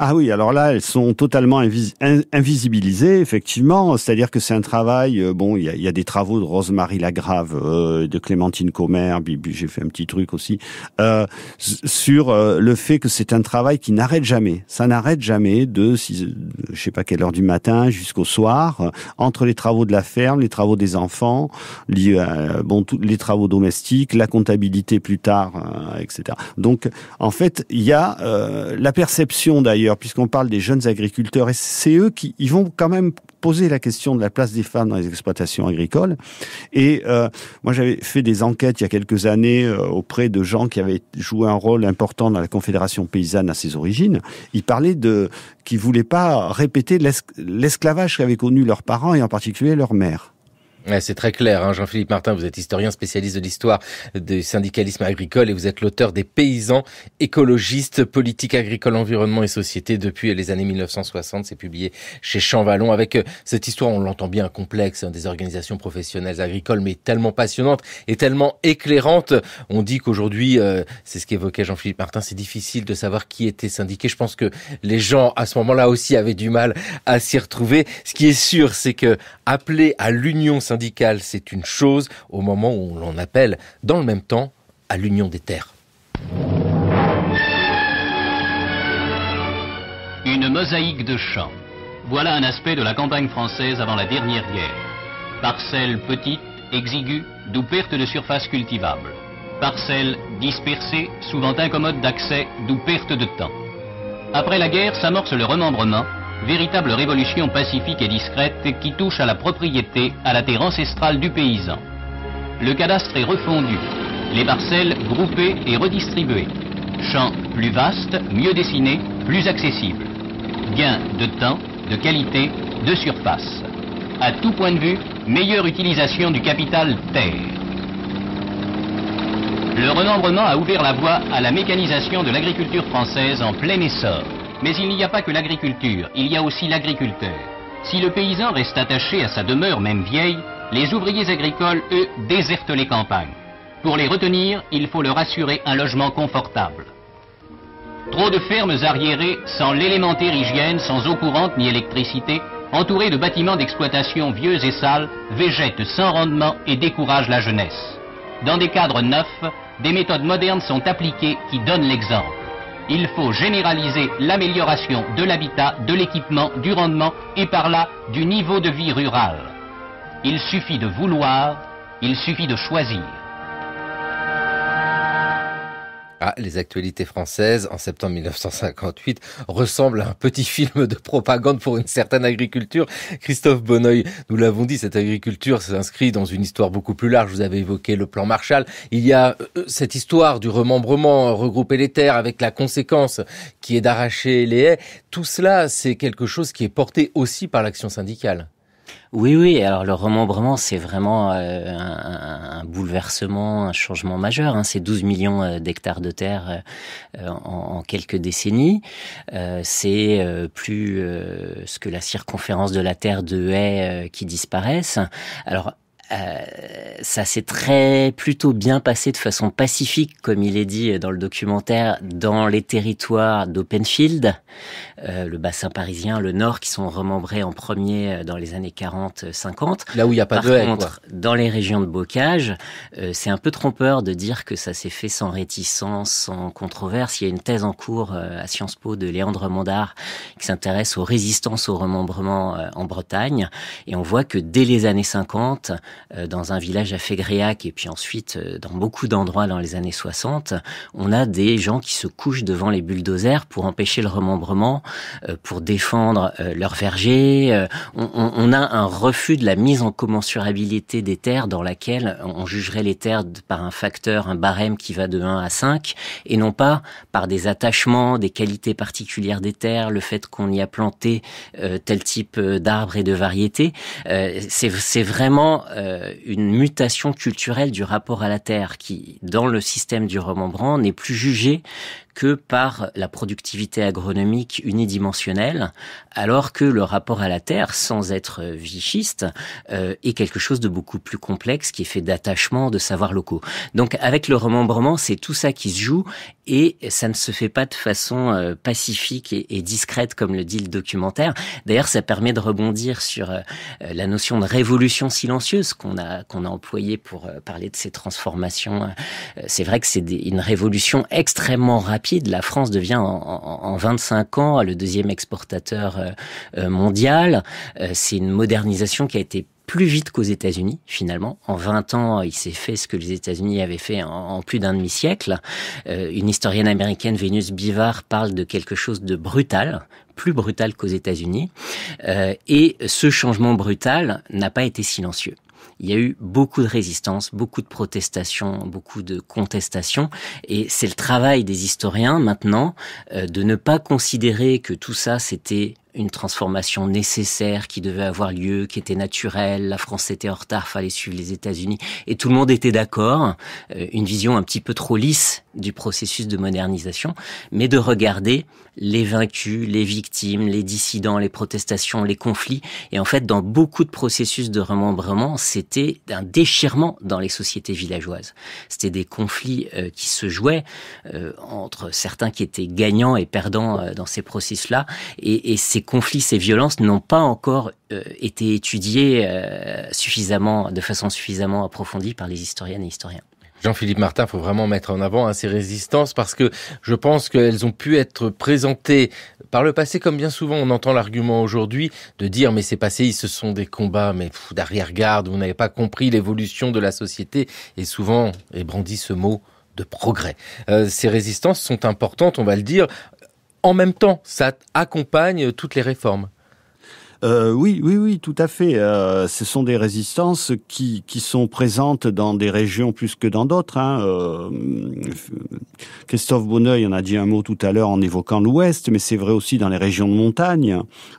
Ah oui, alors là, elles sont totalement invis- invisibilisées, effectivement. C'est-à-dire que c'est un travail... Euh, bon, il y, y a des travaux de Rosemarie Lagrave, euh, de Clémentine Commère, puis, puis j'ai fait un petit truc aussi, euh, sur euh, le fait que c'est un travail qui n'arrête jamais. Ça n'arrête jamais de, si, je sais pas quelle heure du matin jusqu'au soir, euh, entre les travaux de la ferme, les travaux des enfants, liés à, bon, tous les travaux domestiques, la comptabilité plus tard, euh, et cetera. Donc, en fait, il y a euh, la perception d'ailleurs, puisqu'on parle des jeunes agriculteurs, et c'est eux qui ils vont quand même poser la question de la place des femmes dans les exploitations agricoles. Et euh, moi, j'avais fait des enquêtes il y a quelques années euh, auprès de gens qui avaient joué un rôle important dans la Confédération Paysanne à ses origines. Ils parlaient de... qu'ils ne voulaient pas répéter l'es- l'esclavage qu'avaient connu leurs parents et en particulier leur mère. C'est très clair, hein. Jean-Philippe Martin, vous êtes historien spécialiste de l'histoire du syndicalisme agricole et vous êtes l'auteur des Paysans, écologistes, politique agricole, environnement et société depuis les années mille neuf cent soixante. C'est publié chez Champvallon. Avec cette histoire, on l'entend bien, complexe, hein, des organisations professionnelles agricoles, mais tellement passionnante et tellement éclairante. On dit qu'aujourd'hui, euh, c'est ce qu'évoquait Jean-Philippe Martin, c'est difficile de savoir qui était syndiqué. Je pense que les gens, à ce moment-là aussi, avaient du mal à s'y retrouver. Ce qui est sûr, c'est que appeler à l'union syndicale, c'est une chose, au moment où on l'en appelle, dans le même temps, à l'union des terres. Une mosaïque de champs. Voilà un aspect de la campagne française avant la dernière guerre. Parcelles petites, exiguës, d'où perte de surface cultivable. Parcelles dispersées, souvent incommodes d'accès, d'où perte de temps. Après la guerre s'amorce le remembrement, véritable révolution pacifique et discrète qui touche à la propriété, à la terre ancestrale du paysan. Le cadastre est refondu, les parcelles groupées et redistribuées. Champs plus vastes, mieux dessinés, plus accessibles. Gain de temps, de qualité, de surface. À tout point de vue, meilleure utilisation du capital terre. Le remembrement a ouvert la voie à la mécanisation de l'agriculture française en plein essor. Mais il n'y a pas que l'agriculture, il y a aussi l'agriculteur. Si le paysan reste attaché à sa demeure, même vieille, les ouvriers agricoles, eux, désertent les campagnes. Pour les retenir, il faut leur assurer un logement confortable. Trop de fermes arriérées, sans l'élémentaire hygiène, sans eau courante ni électricité, entourées de bâtiments d'exploitation vieux et sales, végètent sans rendement et découragent la jeunesse. Dans des cadres neufs, des méthodes modernes sont appliquées qui donnent l'exemple. Il faut généraliser l'amélioration de l'habitat, de l'équipement, du rendement et par là du niveau de vie rural. Il suffit de vouloir, il suffit de choisir. Ah, les actualités françaises en septembre mille neuf cent cinquante-huit ressemblent à un petit film de propagande pour une certaine agriculture. Christophe Bonneuil, nous l'avons dit, cette agriculture s'inscrit dans une histoire beaucoup plus large. Vous avez évoqué le plan Marshall. Il y a cette histoire du remembrement, regrouper les terres avec la conséquence qui est d'arracher les haies. Tout cela, c'est quelque chose qui est porté aussi par l'action syndicale. Oui, oui. Alors le remembrement, c'est vraiment euh, un, un bouleversement, un changement majeur, hein. C'est douze millions d'hectares de terre euh, en, en quelques décennies. Euh, c'est euh, plus euh, ce que la circonférence de la terre de haies euh, qui disparaissent. Alors Euh, ça s'est très plutôt bien passé de façon pacifique, comme il est dit dans le documentaire, dans les territoires d'open field, euh, le bassin parisien, le nord, qui sont remembrés en premier dans les années quarante cinquante. Là où il n'y a pas Par de haie, contre, quoi. Dans les régions de bocage, euh, c'est un peu trompeur de dire que ça s'est fait sans réticence, sans controverse. Il y a une thèse en cours euh, à Sciences Po de Léandre Mondard qui s'intéresse aux résistances au remembrement euh, en Bretagne. Et on voit que dès les années cinquante... dans un village à Fégréac et puis ensuite dans beaucoup d'endroits dans les années soixante, on a des gens qui se couchent devant les bulldozers pour empêcher le remembrement, pour défendre leurs vergers. On, on, on a un refus de la mise en commensurabilité des terres dans laquelle on jugerait les terres par un facteur, un barème qui va de un à cinq et non pas par des attachements, des qualités particulières des terres, le fait qu'on y a planté tel type d'arbres et de variétés. C'est, c'est vraiment... une mutation culturelle du rapport à la terre qui, dans le système du remembrant, n'est plus jugée que par la productivité agronomique unidimensionnelle, alors que le rapport à la terre, sans être vichiste, euh, est quelque chose de beaucoup plus complexe qui est fait d'attachements, de savoirs locaux. Donc avec le remembrement, c'est tout ça qui se joue et ça ne se fait pas de façon euh, pacifique et, et discrète comme le dit le documentaire. D'ailleurs, ça permet de rebondir sur euh, la notion de révolution silencieuse qu'on a qu'on a employée pour euh, parler de ces transformations. Euh, c'est vrai que c'est des, une révolution extrêmement rapide. La France devient en, en, en vingt-cinq ans le deuxième exportateur euh, mondial. Euh, c'est une modernisation qui a été plus vite qu'aux États-Unis, finalement. En vingt ans, il s'est fait ce que les États-Unis avaient fait en, en plus d'un demi-siècle. Euh, une historienne américaine, Vénus Bivard, parle de quelque chose de brutal, plus brutal qu'aux États-Unis. Euh, et ce changement brutal n'a pas été silencieux. Il y a eu beaucoup de résistance, beaucoup de protestations, beaucoup de contestations. Et c'est le travail des historiens maintenant euh, de ne pas considérer que tout ça, c'était une transformation nécessaire qui devait avoir lieu, qui était naturelle. La France était en retard, fallait suivre les États-Unis. Et tout le monde était d'accord. Une vision un petit peu trop lisse du processus de modernisation, mais de regarder les vaincus, les victimes, les dissidents, les protestations, les conflits. Et en fait, dans beaucoup de processus de remembrement, c'était un déchirement dans les sociétés villageoises. C'était des conflits euh, qui se jouaient euh, entre certains qui étaient gagnants et perdants euh, dans ces processus-là. Et, et ces conflits, ces violences n'ont pas encore euh, été étudiés euh, suffisamment, de façon suffisamment approfondie par les historiennes et historiens. Jean-Philippe Martin, faut vraiment mettre en avant hein, ces résistances parce que je pense qu'elles ont pu être présentées par le passé, comme bien souvent on entend l'argument aujourd'hui de dire mais c'est passé, ce sont des combats mais d'arrière-garde, vous n'avez pas compris l'évolution de la société et souvent et brandit ce mot de progrès. Euh, ces résistances sont importantes, on va le dire, en même temps ça accompagne toutes les réformes. Euh, oui, oui, oui, tout à fait. Euh, ce sont des résistances qui qui sont présentes dans des régions plus que dans d'autres. Hein. Euh, Christophe Bonneuil en a dit un mot tout à l'heure en évoquant l'Ouest, mais c'est vrai aussi dans les régions de montagne,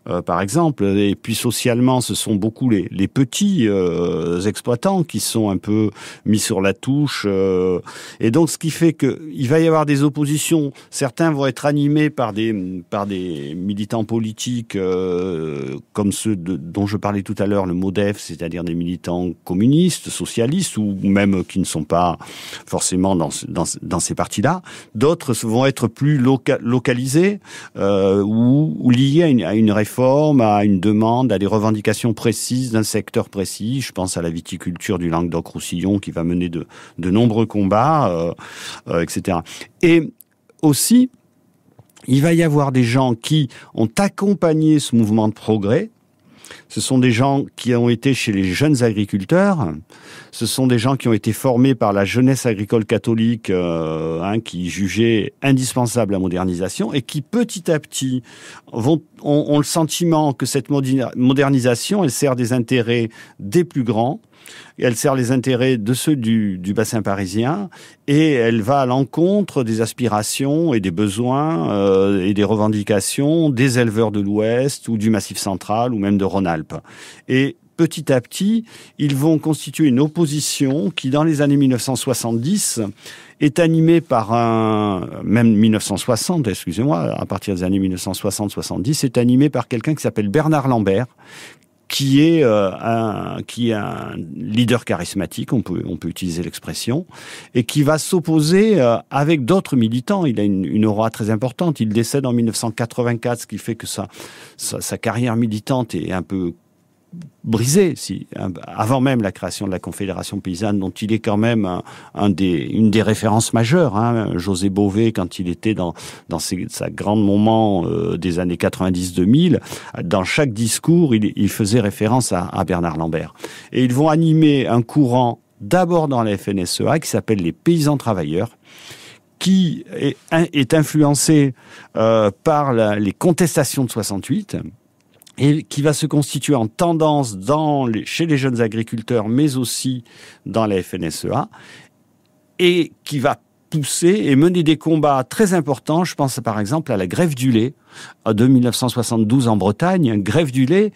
euh, par exemple. Et puis socialement, ce sont beaucoup les, les petits euh, exploitants qui sont un peu mis sur la touche. Euh, et donc, ce qui fait que il va y avoir des oppositions. Certains vont être animés par des par des militants politiques. Euh, comme ceux de, dont je parlais tout à l'heure, le MODEF, c'est-à-dire des militants communistes, socialistes, ou même qui ne sont pas forcément dans, dans, dans ces partis-là. D'autres vont être plus loca localisés euh, ou, ou liés à une, à une réforme, à une demande, à des revendications précises d'un secteur précis. Je pense à la viticulture du Languedoc-Roussillon qui va mener de, de nombreux combats, euh, euh, et cetera. Et aussi... il va y avoir des gens qui ont accompagné ce mouvement de progrès. Ce sont des gens qui ont été chez les jeunes agriculteurs. Ce sont des gens qui ont été formés par la jeunesse agricole catholique, euh, hein, qui jugeait indispensable la modernisation et qui, petit à petit, vont, ont, ont le sentiment que cette modernisation, elle sert des intérêts des plus grands. Elle sert les intérêts de ceux du, du bassin parisien et elle va à l'encontre des aspirations et des besoins euh, et des revendications des éleveurs de l'Ouest ou du Massif central ou même de Rhône-Alpes. Et petit à petit, ils vont constituer une opposition qui, dans les années mille neuf cent soixante-dix, est animée par un... même mille neuf cent soixante, excusez-moi, à partir des années mille neuf cent soixante soixante-dix, est animée par quelqu'un qui s'appelle Bernard Lambert, qui est euh, un qui est un leader charismatique, on peut on peut utiliser l'expression, et qui va s'opposer euh, avec d'autres militants. Il a une, une aura très importante. Il décède en mille neuf cent quatre-vingt-quatre, ce qui fait que sa sa, sa carrière militante est un peu brisé, si, avant même la création de la Confédération Paysanne, dont il est quand même un, un des, une des références majeures. Hein. José Bové, quand il était dans, dans ses, sa grande moment euh, des années quatre-vingt-dix deux mille, dans chaque discours, il, il faisait référence à, à Bernard Lambert. Et ils vont animer un courant, d'abord dans la F N S E A, qui s'appelle les Paysans Travailleurs, qui est, est influencé euh, par la, les contestations de soixante-huit, et qui va se constituer en tendance dans les, chez les jeunes agriculteurs, mais aussi dans la F N S E A, et qui va pousser et mener des combats très importants. Je pense par exemple à la grève du lait de mille neuf cent soixante-douze en Bretagne, grève du lait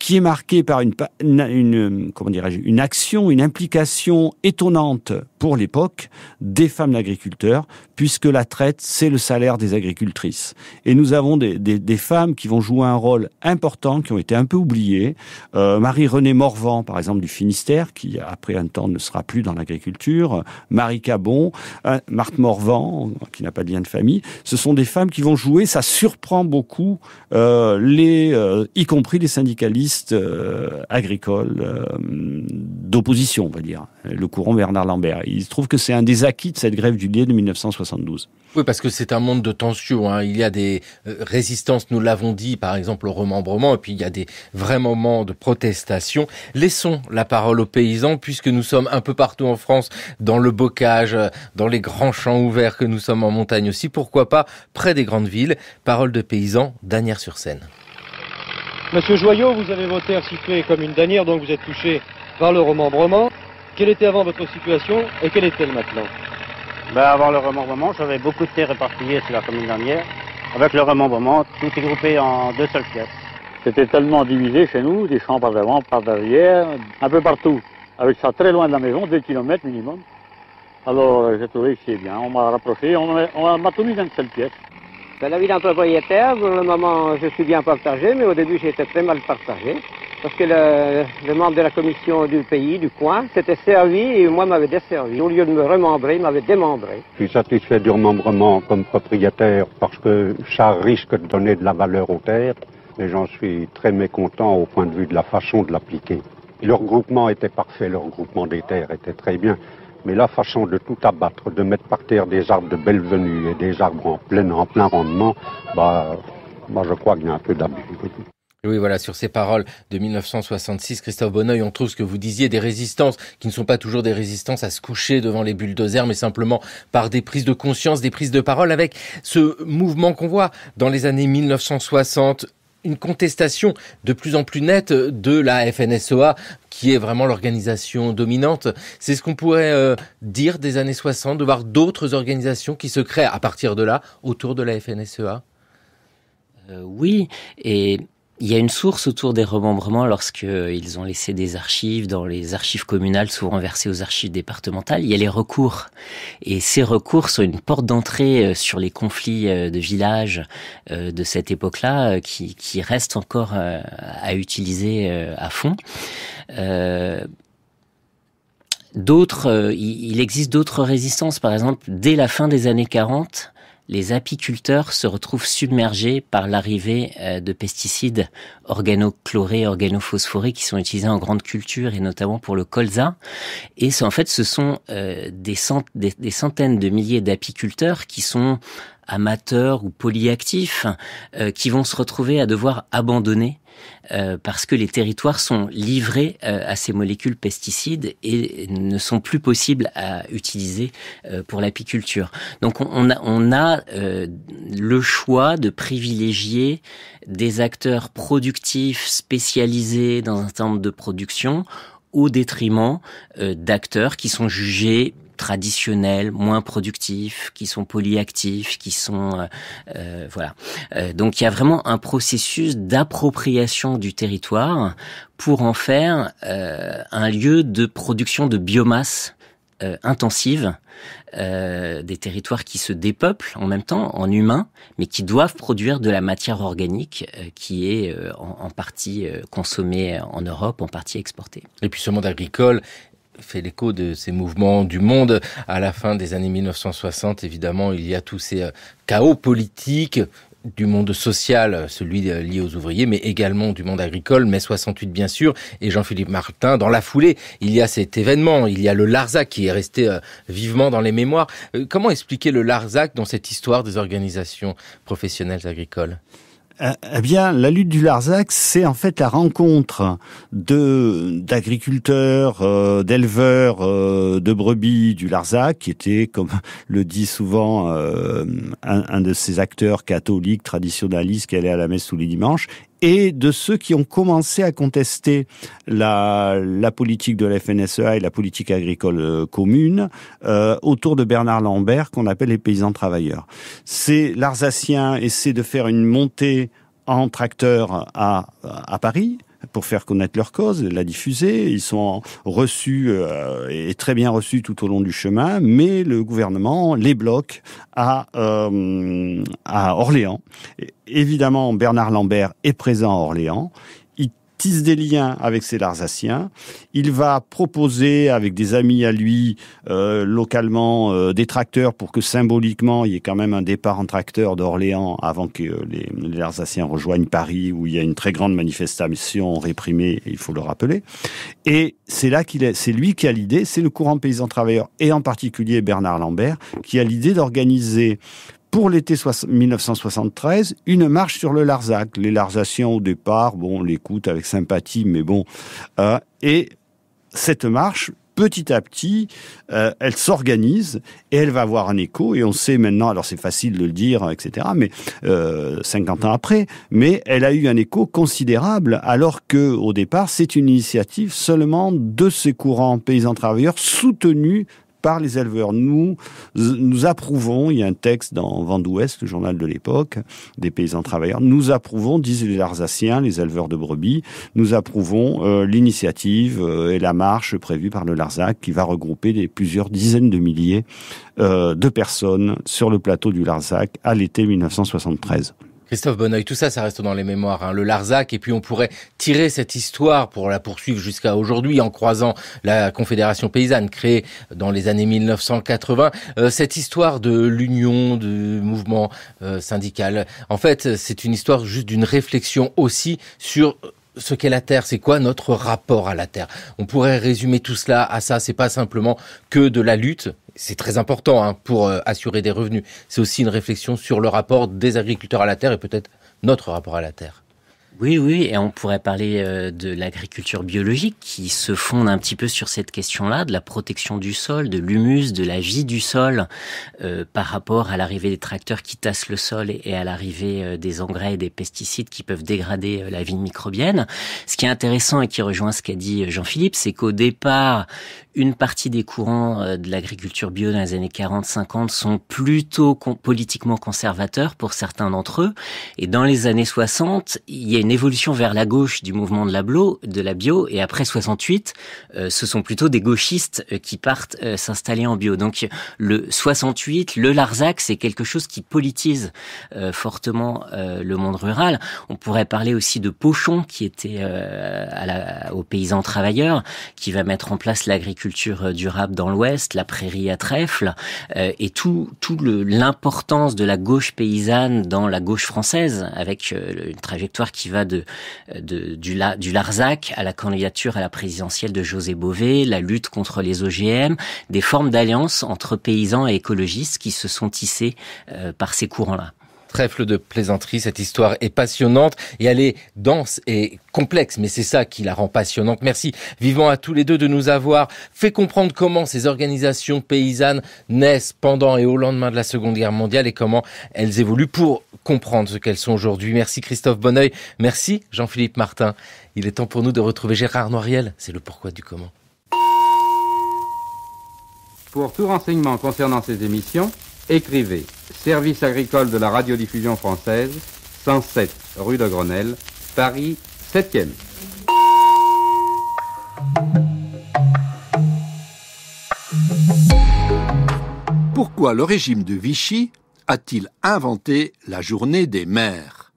qui est marquée par une, une, une, comment dirais-je, une action, une implication étonnante pour l'époque des femmes d'agriculteurs, puisque la traite, c'est le salaire des agricultrices. Et nous avons des, des, des femmes qui vont jouer un rôle important, qui ont été un peu oubliées. Euh, Marie-Renée Morvan, par exemple, du Finistère, qui après un temps ne sera plus dans l'agriculture. Marie Cabon, euh, Marthe Morvan, qui n'a pas de lien de famille. Ce sont des femmes qui vont jouer, ça surprend beaucoup, euh, les, euh, y compris les syndicalistes Euh, agricole euh, d'opposition, on va dire, le courant Bernard Lambert. Il se trouve que c'est un des acquis de cette grève du lait de mille neuf cent soixante-douze. Oui, parce que c'est un monde de tensions. Hein. Il y a des euh, résistances, nous l'avons dit, par exemple au remembrement, et puis il y a des vrais moments de protestation. Laissons la parole aux paysans, puisque nous sommes un peu partout en France, dans le bocage, dans les grands champs ouverts que nous sommes en montagne aussi, pourquoi pas près des grandes villes. Parole de paysans, Dasnières-sur-Seine. Monsieur Joyot, vous avez votre terre sifflée comme une danière, donc vous êtes touché par le remembrement. Quelle était avant votre situation et quelle est-elle maintenant? Ben, avant le remembrement, j'avais beaucoup de terres réparties sur la commune danière. Avec le remembrement, tout est groupé en deux seules pièces. C'était tellement divisé chez nous, des champs par devant, par derrière, un peu partout. Avec ça très loin de la maison, deux kilomètres minimum. Alors j'ai trouvé que c'est bien, on m'a rapproché, on m'a tout mis dans une seule pièce. Dans la vie d'un propriétaire, pour le moment je suis bien partagé, mais au début j'étais très mal partagé. Parce que le, le membre de la commission du pays, du coin, s'était servi et moi m'avait desservi. Au lieu de me remembrer, il m'avait démembré. Je suis satisfait du remembrement comme propriétaire parce que ça risque de donner de la valeur aux terres. Mais j'en suis très mécontent au point de vue de la façon de l'appliquer. Le regroupement était parfait, le regroupement des terres était très bien. Mais la façon de tout abattre, de mettre par terre des arbres de belle venue et des arbres en plein, en plein rendement, bah, bah je crois qu'il y a un peu d'abus. Oui, voilà, sur ces paroles de mille neuf cent soixante-six, Christophe Bonneuil, on trouve ce que vous disiez, des résistances qui ne sont pas toujours des résistances à se coucher devant les bulldozers, mais simplement par des prises de conscience, des prises de parole, avec ce mouvement qu'on voit dans les années mille neuf cent soixante, une contestation de plus en plus nette de la F N S E A, qui est vraiment l'organisation dominante. C'est ce qu'on pourrait euh, dire des années soixante, de voir d'autres organisations qui se créent à partir de là, autour de la F N S E A. Euh, oui, et... il y a une source autour des remembrements lorsqu'ils ont laissé des archives dans les archives communales, souvent versées aux archives départementales. Il y a les recours. Et ces recours sont une porte d'entrée sur les conflits de villages de cette époque-là qui, qui restent encore à utiliser à fond. Euh, d'autres, il existe d'autres résistances. Par exemple, dès la fin des années quarante, les apiculteurs se retrouvent submergés par l'arrivée de pesticides organochlorés, organophosphorés qui sont utilisés en grande culture et notamment pour le colza. Et en fait, ce sont des centaines de milliers d'apiculteurs qui sont amateurs ou polyactifs qui vont se retrouver à devoir abandonner Euh, parce que les territoires sont livrés euh, à ces molécules pesticides et ne sont plus possibles à utiliser euh, pour l'apiculture. Donc on, on a, on a euh, le choix de privilégier des acteurs productifs spécialisés dans un certain nombre de productions au détriment euh, d'acteurs qui sont jugés traditionnels, moins productifs, qui sont polyactifs, qui sont euh, euh, voilà. Euh, donc il y a vraiment un processus d'appropriation du territoire pour en faire euh, un lieu de production de biomasse euh, intensive, euh, des territoires qui se dépeuplent en même temps en humains, mais qui doivent produire de la matière organique euh, qui est euh, en, en partie euh, consommée en Europe, en partie exportée. Et puis ce monde agricole fait l'écho de ces mouvements du monde à la fin des années mille neuf cent soixante. Évidemment, il y a tous ces chaos politiques du monde social, celui lié aux ouvriers, mais également du monde agricole, mai soixante-huit bien sûr, et Jean-Philippe Martin, dans la foulée, il y a cet événement, il y a le Larzac qui est resté vivement dans les mémoires. Comment expliquer le Larzac dans cette histoire des organisations professionnelles agricoles ? Eh bien, la lutte du Larzac, c'est en fait la rencontre de d'agriculteurs, euh, d'éleveurs, euh, de brebis du Larzac, qui était, comme le dit souvent euh, un, un de ces acteurs catholiques traditionnalistes qui allait à la messe tous les dimanches, et de ceux qui ont commencé à contester la, la politique de la F N S E A et la politique agricole commune euh, autour de Bernard Lambert, qu'on appelle les Paysans Travailleurs. C'est l'Alsacien essaie de faire une montée en tracteur à, à Paris pour faire connaître leur cause, la diffuser. Ils sont reçus euh, et très bien reçus tout au long du chemin, mais le gouvernement les bloque à, euh, à Orléans. Et évidemment, Bernard Lambert est présent à Orléans. Il tisse des liens avec ses Larzaciens. Il va proposer avec des amis à lui, euh, localement, euh, des tracteurs pour que symboliquement, il y ait quand même un départ en tracteur d'Orléans avant que euh, les, les Larzaciens rejoignent Paris, où il y a une très grande manifestation réprimée, il faut le rappeler. Et c'est là qu'il est, c'est lui qui a l'idée, c'est le courant paysan travailleur, et en particulier Bernard Lambert, qui a l'idée d'organiser pour l'été mille neuf cent soixante-treize, une marche sur le Larzac. Les Larzaciens, au départ, bon, l'écoutent avec sympathie, mais bon. Euh, et cette marche, petit à petit, euh, elle s'organise et elle va avoir un écho. Et on sait maintenant, alors c'est facile de le dire, et cetera, mais euh, cinquante ans après, mais elle a eu un écho considérable, alors que au départ, c'est une initiative seulement de ces courants paysans travailleurs soutenus par les éleveurs. Nous, nous approuvons, il y a un texte dans Vent d'Ouest, le journal de l'époque, des Paysans Travailleurs, nous approuvons, disent les Alsaciens, les éleveurs de brebis, nous approuvons euh, l'initiative euh, et la marche prévue par le Larzac qui va regrouper des, plusieurs dizaines de milliers euh, de personnes sur le plateau du Larzac à l'été mille neuf cent soixante-treize. Christophe Bonneuil, tout ça, ça reste dans les mémoires, hein, le Larzac, et puis on pourrait tirer cette histoire pour la poursuivre jusqu'à aujourd'hui en croisant la Confédération Paysanne créée dans les années mille neuf cent quatre-vingts. Euh, cette histoire de l'union, du mouvement euh, syndical, en fait, c'est une histoire juste d'une réflexion aussi sur ce qu'est la terre, c'est quoi notre rapport à la terre. On pourrait résumer tout cela à ça, c'est pas simplement que de la lutte. C'est très important hein, pour euh, assurer des revenus. C'est aussi une réflexion sur le rapport des agriculteurs à la terre et peut-être notre rapport à la terre. Oui, oui, et on pourrait parler euh, de l'agriculture biologique qui se fonde un petit peu sur cette question-là, de la protection du sol, de l'humus, de la vie du sol euh, par rapport à l'arrivée des tracteurs qui tassent le sol et, et à l'arrivée euh, des engrais et des pesticides qui peuvent dégrader euh, la vie microbienne. Ce qui est intéressant et qui rejoint ce qu'a dit Jean-Philippe, c'est qu'au départ, une partie des courants de l'agriculture bio dans les années quarante cinquante sont plutôt politiquement conservateurs pour certains d'entre eux. Et dans les années soixante, il y a une évolution vers la gauche du mouvement de la, bio, de la bio. Et après soixante-huit, euh, ce sont plutôt des gauchistes qui partent euh, s'installer en bio. Donc le soixante-huit, le Larzac, c'est quelque chose qui politise euh, fortement euh, le monde rural. On pourrait parler aussi de Pochon, qui était euh, à la, aux Paysans Travailleurs, qui va mettre en place l'agriculture durable dans l'Ouest, la prairie à trèfle, euh, et tout, tout le, l'importance de la gauche paysanne dans la gauche française, avec euh, une trajectoire qui va de, de du, la, du Larzac à la candidature à la présidentielle de José Bové, la lutte contre les O G M, des formes d'alliance entre paysans et écologistes qui se sont tissées euh, par ces courants-là. Trèfle de plaisanterie, cette histoire est passionnante et elle est dense et complexe, mais c'est ça qui la rend passionnante. Merci vivement à tous les deux de nous avoir fait comprendre comment ces organisations paysannes naissent pendant et au lendemain de la Seconde Guerre mondiale et comment elles évoluent pour comprendre ce qu'elles sont aujourd'hui. Merci Christophe Bonneuil, merci Jean-Philippe Martin. Il est temps pour nous de retrouver Gérard Noiriel, c'est le pourquoi du comment. Pour tout renseignement concernant ces émissions, écrivez Service agricole de la radiodiffusion française, cent sept rue de Grenelle, Paris septième. Pourquoi le régime de Vichy a-t-il inventé la journée des mères?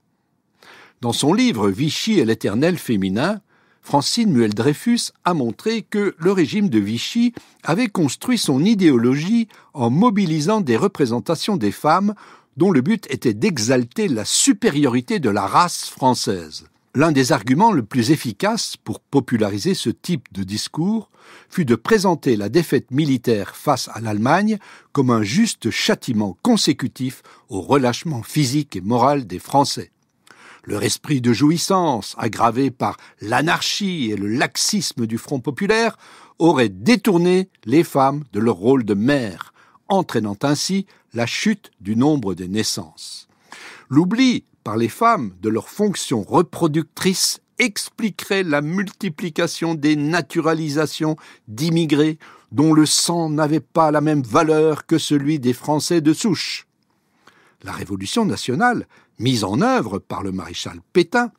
Dans son livre Vichy et l'éternel féminin, Francine Muel-Dreyfus a montré que le régime de Vichy avait construit son idéologie en mobilisant des représentations des femmes dont le but était d'exalter la supériorité de la race française. L'un des arguments le plus efficace pour populariser ce type de discours fut de présenter la défaite militaire face à l'Allemagne comme un juste châtiment consécutif au relâchement physique et moral des Français. Leur esprit de jouissance, aggravé par l'anarchie et le laxisme du Front populaire, aurait détourné les femmes de leur rôle de mère, entraînant ainsi la chute du nombre des naissances. L'oubli par les femmes de leur fonction reproductrice expliquerait la multiplication des naturalisations d'immigrés dont le sang n'avait pas la même valeur que celui des Français de souche. La Révolution nationale, mise en œuvre par le maréchal Pétain,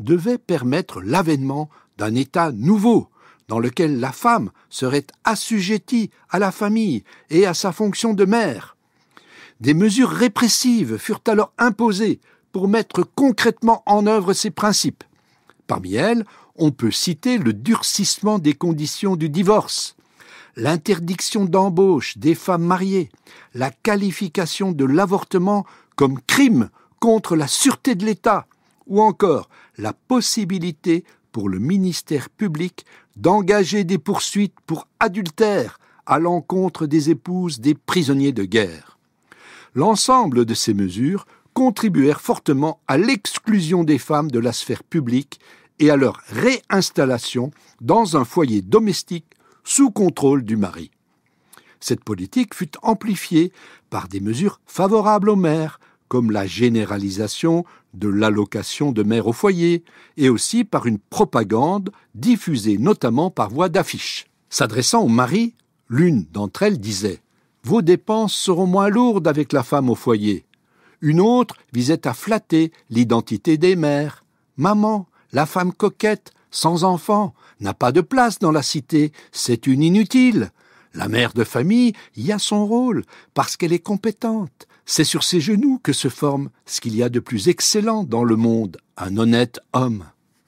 devait permettre l'avènement d'un État nouveau, dans lequel la femme serait assujettie à la famille et à sa fonction de mère. Des mesures répressives furent alors imposées pour mettre concrètement en œuvre ces principes. Parmi elles, on peut citer le durcissement des conditions du divorce, l'interdiction d'embauche des femmes mariées, la qualification de l'avortement comme crime contre la sûreté de l'État, ou encore la possibilité pour le ministère public d'engager des poursuites pour adultère à l'encontre des épouses des prisonniers de guerre. L'ensemble de ces mesures contribuèrent fortement à l'exclusion des femmes de la sphère publique et à leur réinstallation dans un foyer domestique sous contrôle du mari. Cette politique fut amplifiée par des mesures favorables aux mères, comme la généralisation de l'allocation de mère au foyer, et aussi par une propagande diffusée notamment par voie d'affiches. S'adressant au mari, L'une d'entre elles disait « Vos dépenses seront moins lourdes avec la femme au foyer ». Une autre visait à flatter l'identité des mères. « Maman, la femme coquette, sans enfant, n'a pas de place dans la cité, c'est une inutile. La mère de famille y a son rôle, parce qu'elle est compétente. C'est sur ses genoux que se forme ce qu'il y a de plus excellent dans le monde, un honnête homme. »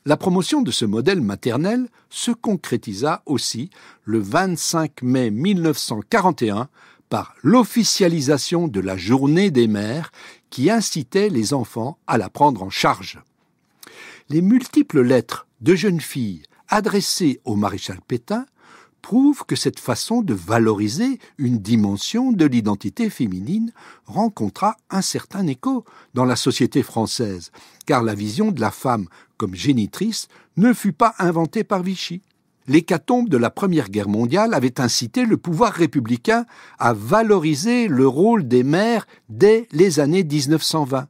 La promotion de ce modèle maternel se concrétisa aussi le vingt-cinq mai mille neuf cent quarante et un par l'officialisation de la journée des mères qui incitait les enfants à la prendre en charge. Les multiples lettres de jeunes filles adressées au maréchal Pétain prouvent que cette façon de valoriser une dimension de l'identité féminine rencontra un certain écho dans la société française, car la vision de la femme comme génitrice ne fut pas inventée par Vichy. L'hécatombe de la Première Guerre mondiale avait incité le pouvoir républicain à valoriser le rôle des mères dès les années mille neuf cent vingt.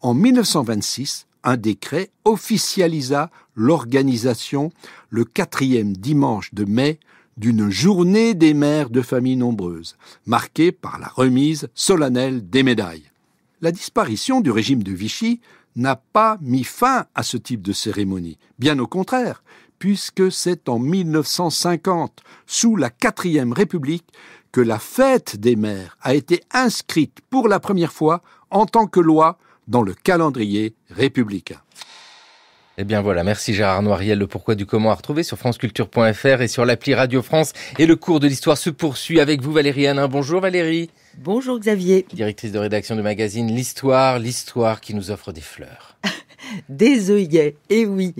En mille neuf cent vingt-six, un décret officialisa l'organisation, le quatrième dimanche de mai, d'une journée des mères de familles nombreuses, marquée par la remise solennelle des médailles. La disparition du régime de Vichy n'a pas mis fin à ce type de cérémonie, bien au contraire, puisque c'est en mille neuf cent cinquante, sous la quatrième République, que la fête des mères a été inscrite pour la première fois en tant que loi dans le calendrier républicain. Eh bien voilà, merci Gérard Noiriel. Le pourquoi du comment à retrouver sur franceculture point fr et sur l'appli Radio France. Et le cours de l'histoire se poursuit avec vous, Valérie Hanin. Bonjour Valérie. Bonjour Xavier. Directrice de rédaction du magazine L'Histoire, l'Histoire qui nous offre des fleurs. Des œillets, et eh oui,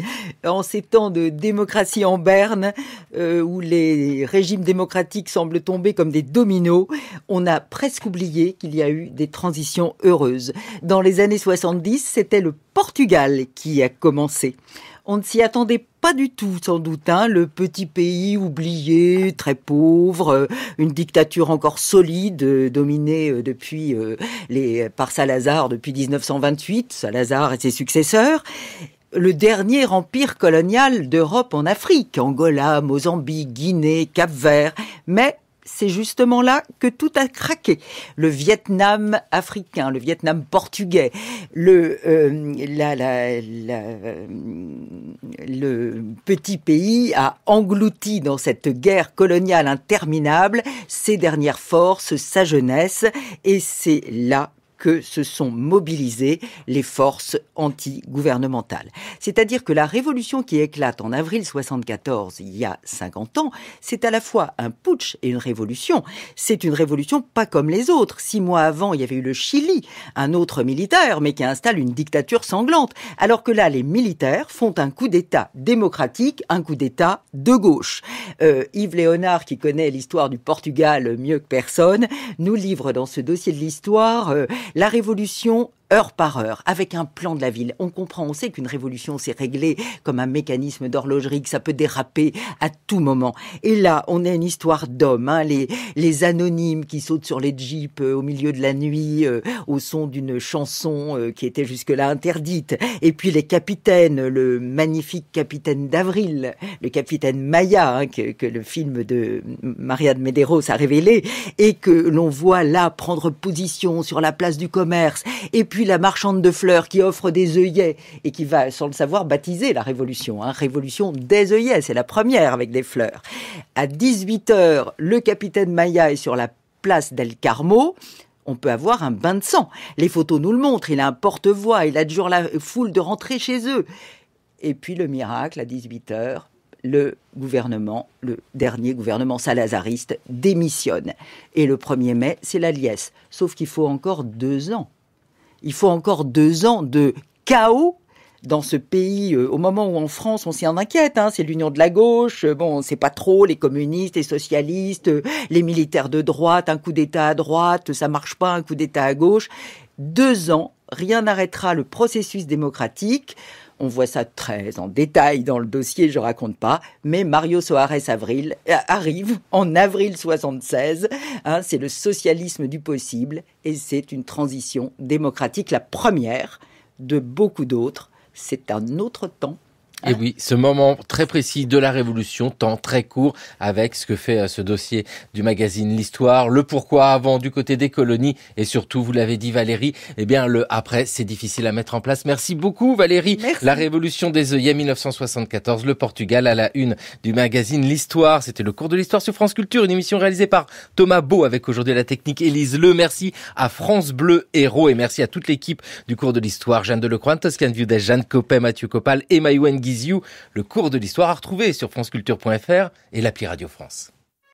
en ces temps de démocratie en berne, euh, où les régimes démocratiques semblent tomber comme des dominos, on a presque oublié qu'il y a eu des transitions heureuses. Dans les années soixante-dix, c'était le Portugal qui a commencé. On ne s'y attendait pas du tout, sans doute, hein, le petit pays oublié, très pauvre, une dictature encore solide, dominée depuis euh, les, par Salazar depuis mille neuf cent vingt-huit, Salazar et ses successeurs. Le dernier empire colonial d'Europe en Afrique, Angola, Mozambique, Guinée, Cap-Vert, mais... c'est justement là que tout a craqué. Le Vietnam africain, le Vietnam portugais, le, euh, la, la, la, le petit pays a englouti dans cette guerre coloniale interminable ses dernières forces, sa jeunesse, et c'est là que se sont mobilisées les forces anti-gouvernementales. C'est-à-dire que la révolution qui éclate en avril soixante-quatorze, il y a cinquante ans, c'est à la fois un putsch et une révolution. C'est une révolution pas comme les autres. Six mois avant, il y avait eu le Chili, un autre militaire, mais qui installe une dictature sanglante. Alors que là, les militaires font un coup d'État démocratique, un coup d'État de gauche. Euh, Yves Léonard, qui connaît l'histoire du Portugal mieux que personne, nous livre dans ce dossier de l'histoire... Euh, la révolution heure par heure, avec un plan de la ville. On comprend, on sait qu'une révolution s'est réglée comme un mécanisme d'horlogerie, que ça peut déraper à tout moment. Et là, on a une histoire d'hommes, hein, les, les anonymes qui sautent sur les jeeps euh, au milieu de la nuit, euh, au son d'une chanson euh, qui était jusque-là interdite. Et puis les capitaines, le magnifique capitaine d'Avril, le capitaine Maya, hein, que, que le film de Maria de Medeiros a révélé, et que l'on voit là prendre position sur la place du commerce. Et puis la marchande de fleurs qui offre des œillets et qui va, sans le savoir, baptiser la révolution. Hein. Révolution des œillets, c'est la première avec des fleurs. À dix-huit heures, le capitaine Maya est sur la place d'El Carmo. On peut avoir un bain de sang. Les photos nous le montrent. Il a un porte-voix. Il adjure la foule de rentrer chez eux. Et puis le miracle, à dix-huit heures, le gouvernement, le dernier gouvernement salazariste, démissionne. Et le premier mai, c'est la liesse. Sauf qu'il faut encore deux ans. Il faut encore deux ans de chaos dans ce pays, euh, au moment où en France on s'y en inquiète, hein, c'est l'union de la gauche, euh, bon, on ne sait pas trop, les communistes, les socialistes, euh, les militaires de droite, un coup d'État à droite, ça marche pas, un coup d'État à gauche. Deux ans, rien n'arrêtera le processus démocratique. On voit ça très en détail dans le dossier, je raconte pas, mais Mario Soares Avril arrive en avril soixante-seize. Hein, c'est le socialisme du possible et c'est une transition démocratique, la première de beaucoup d'autres. C'est un autre temps, Et oui, ce moment très précis de la Révolution, temps très court, avec ce que fait ce dossier du magazine L'Histoire, le pourquoi avant du côté des colonies, et surtout, vous l'avez dit Valérie, eh bien le après, c'est difficile à mettre en place. Merci beaucoup Valérie. Merci. La Révolution des œillets mille neuf cent soixante-quatorze, le Portugal à la une du magazine L'Histoire. C'était le cours de l'Histoire sur France Culture, une émission réalisée par Thomas Beau, avec aujourd'hui la technique Élise Le. Merci à France Bleu Héros, et merci à toute l'équipe du cours de l'Histoire, Jeanne Delecroix, Toscane Viudet, Jeanne Copet, Mathieu Copal et Maïwen Guy. Le cours de l'Histoire à retrouver sur franceculture point fr et l'appli Radio France.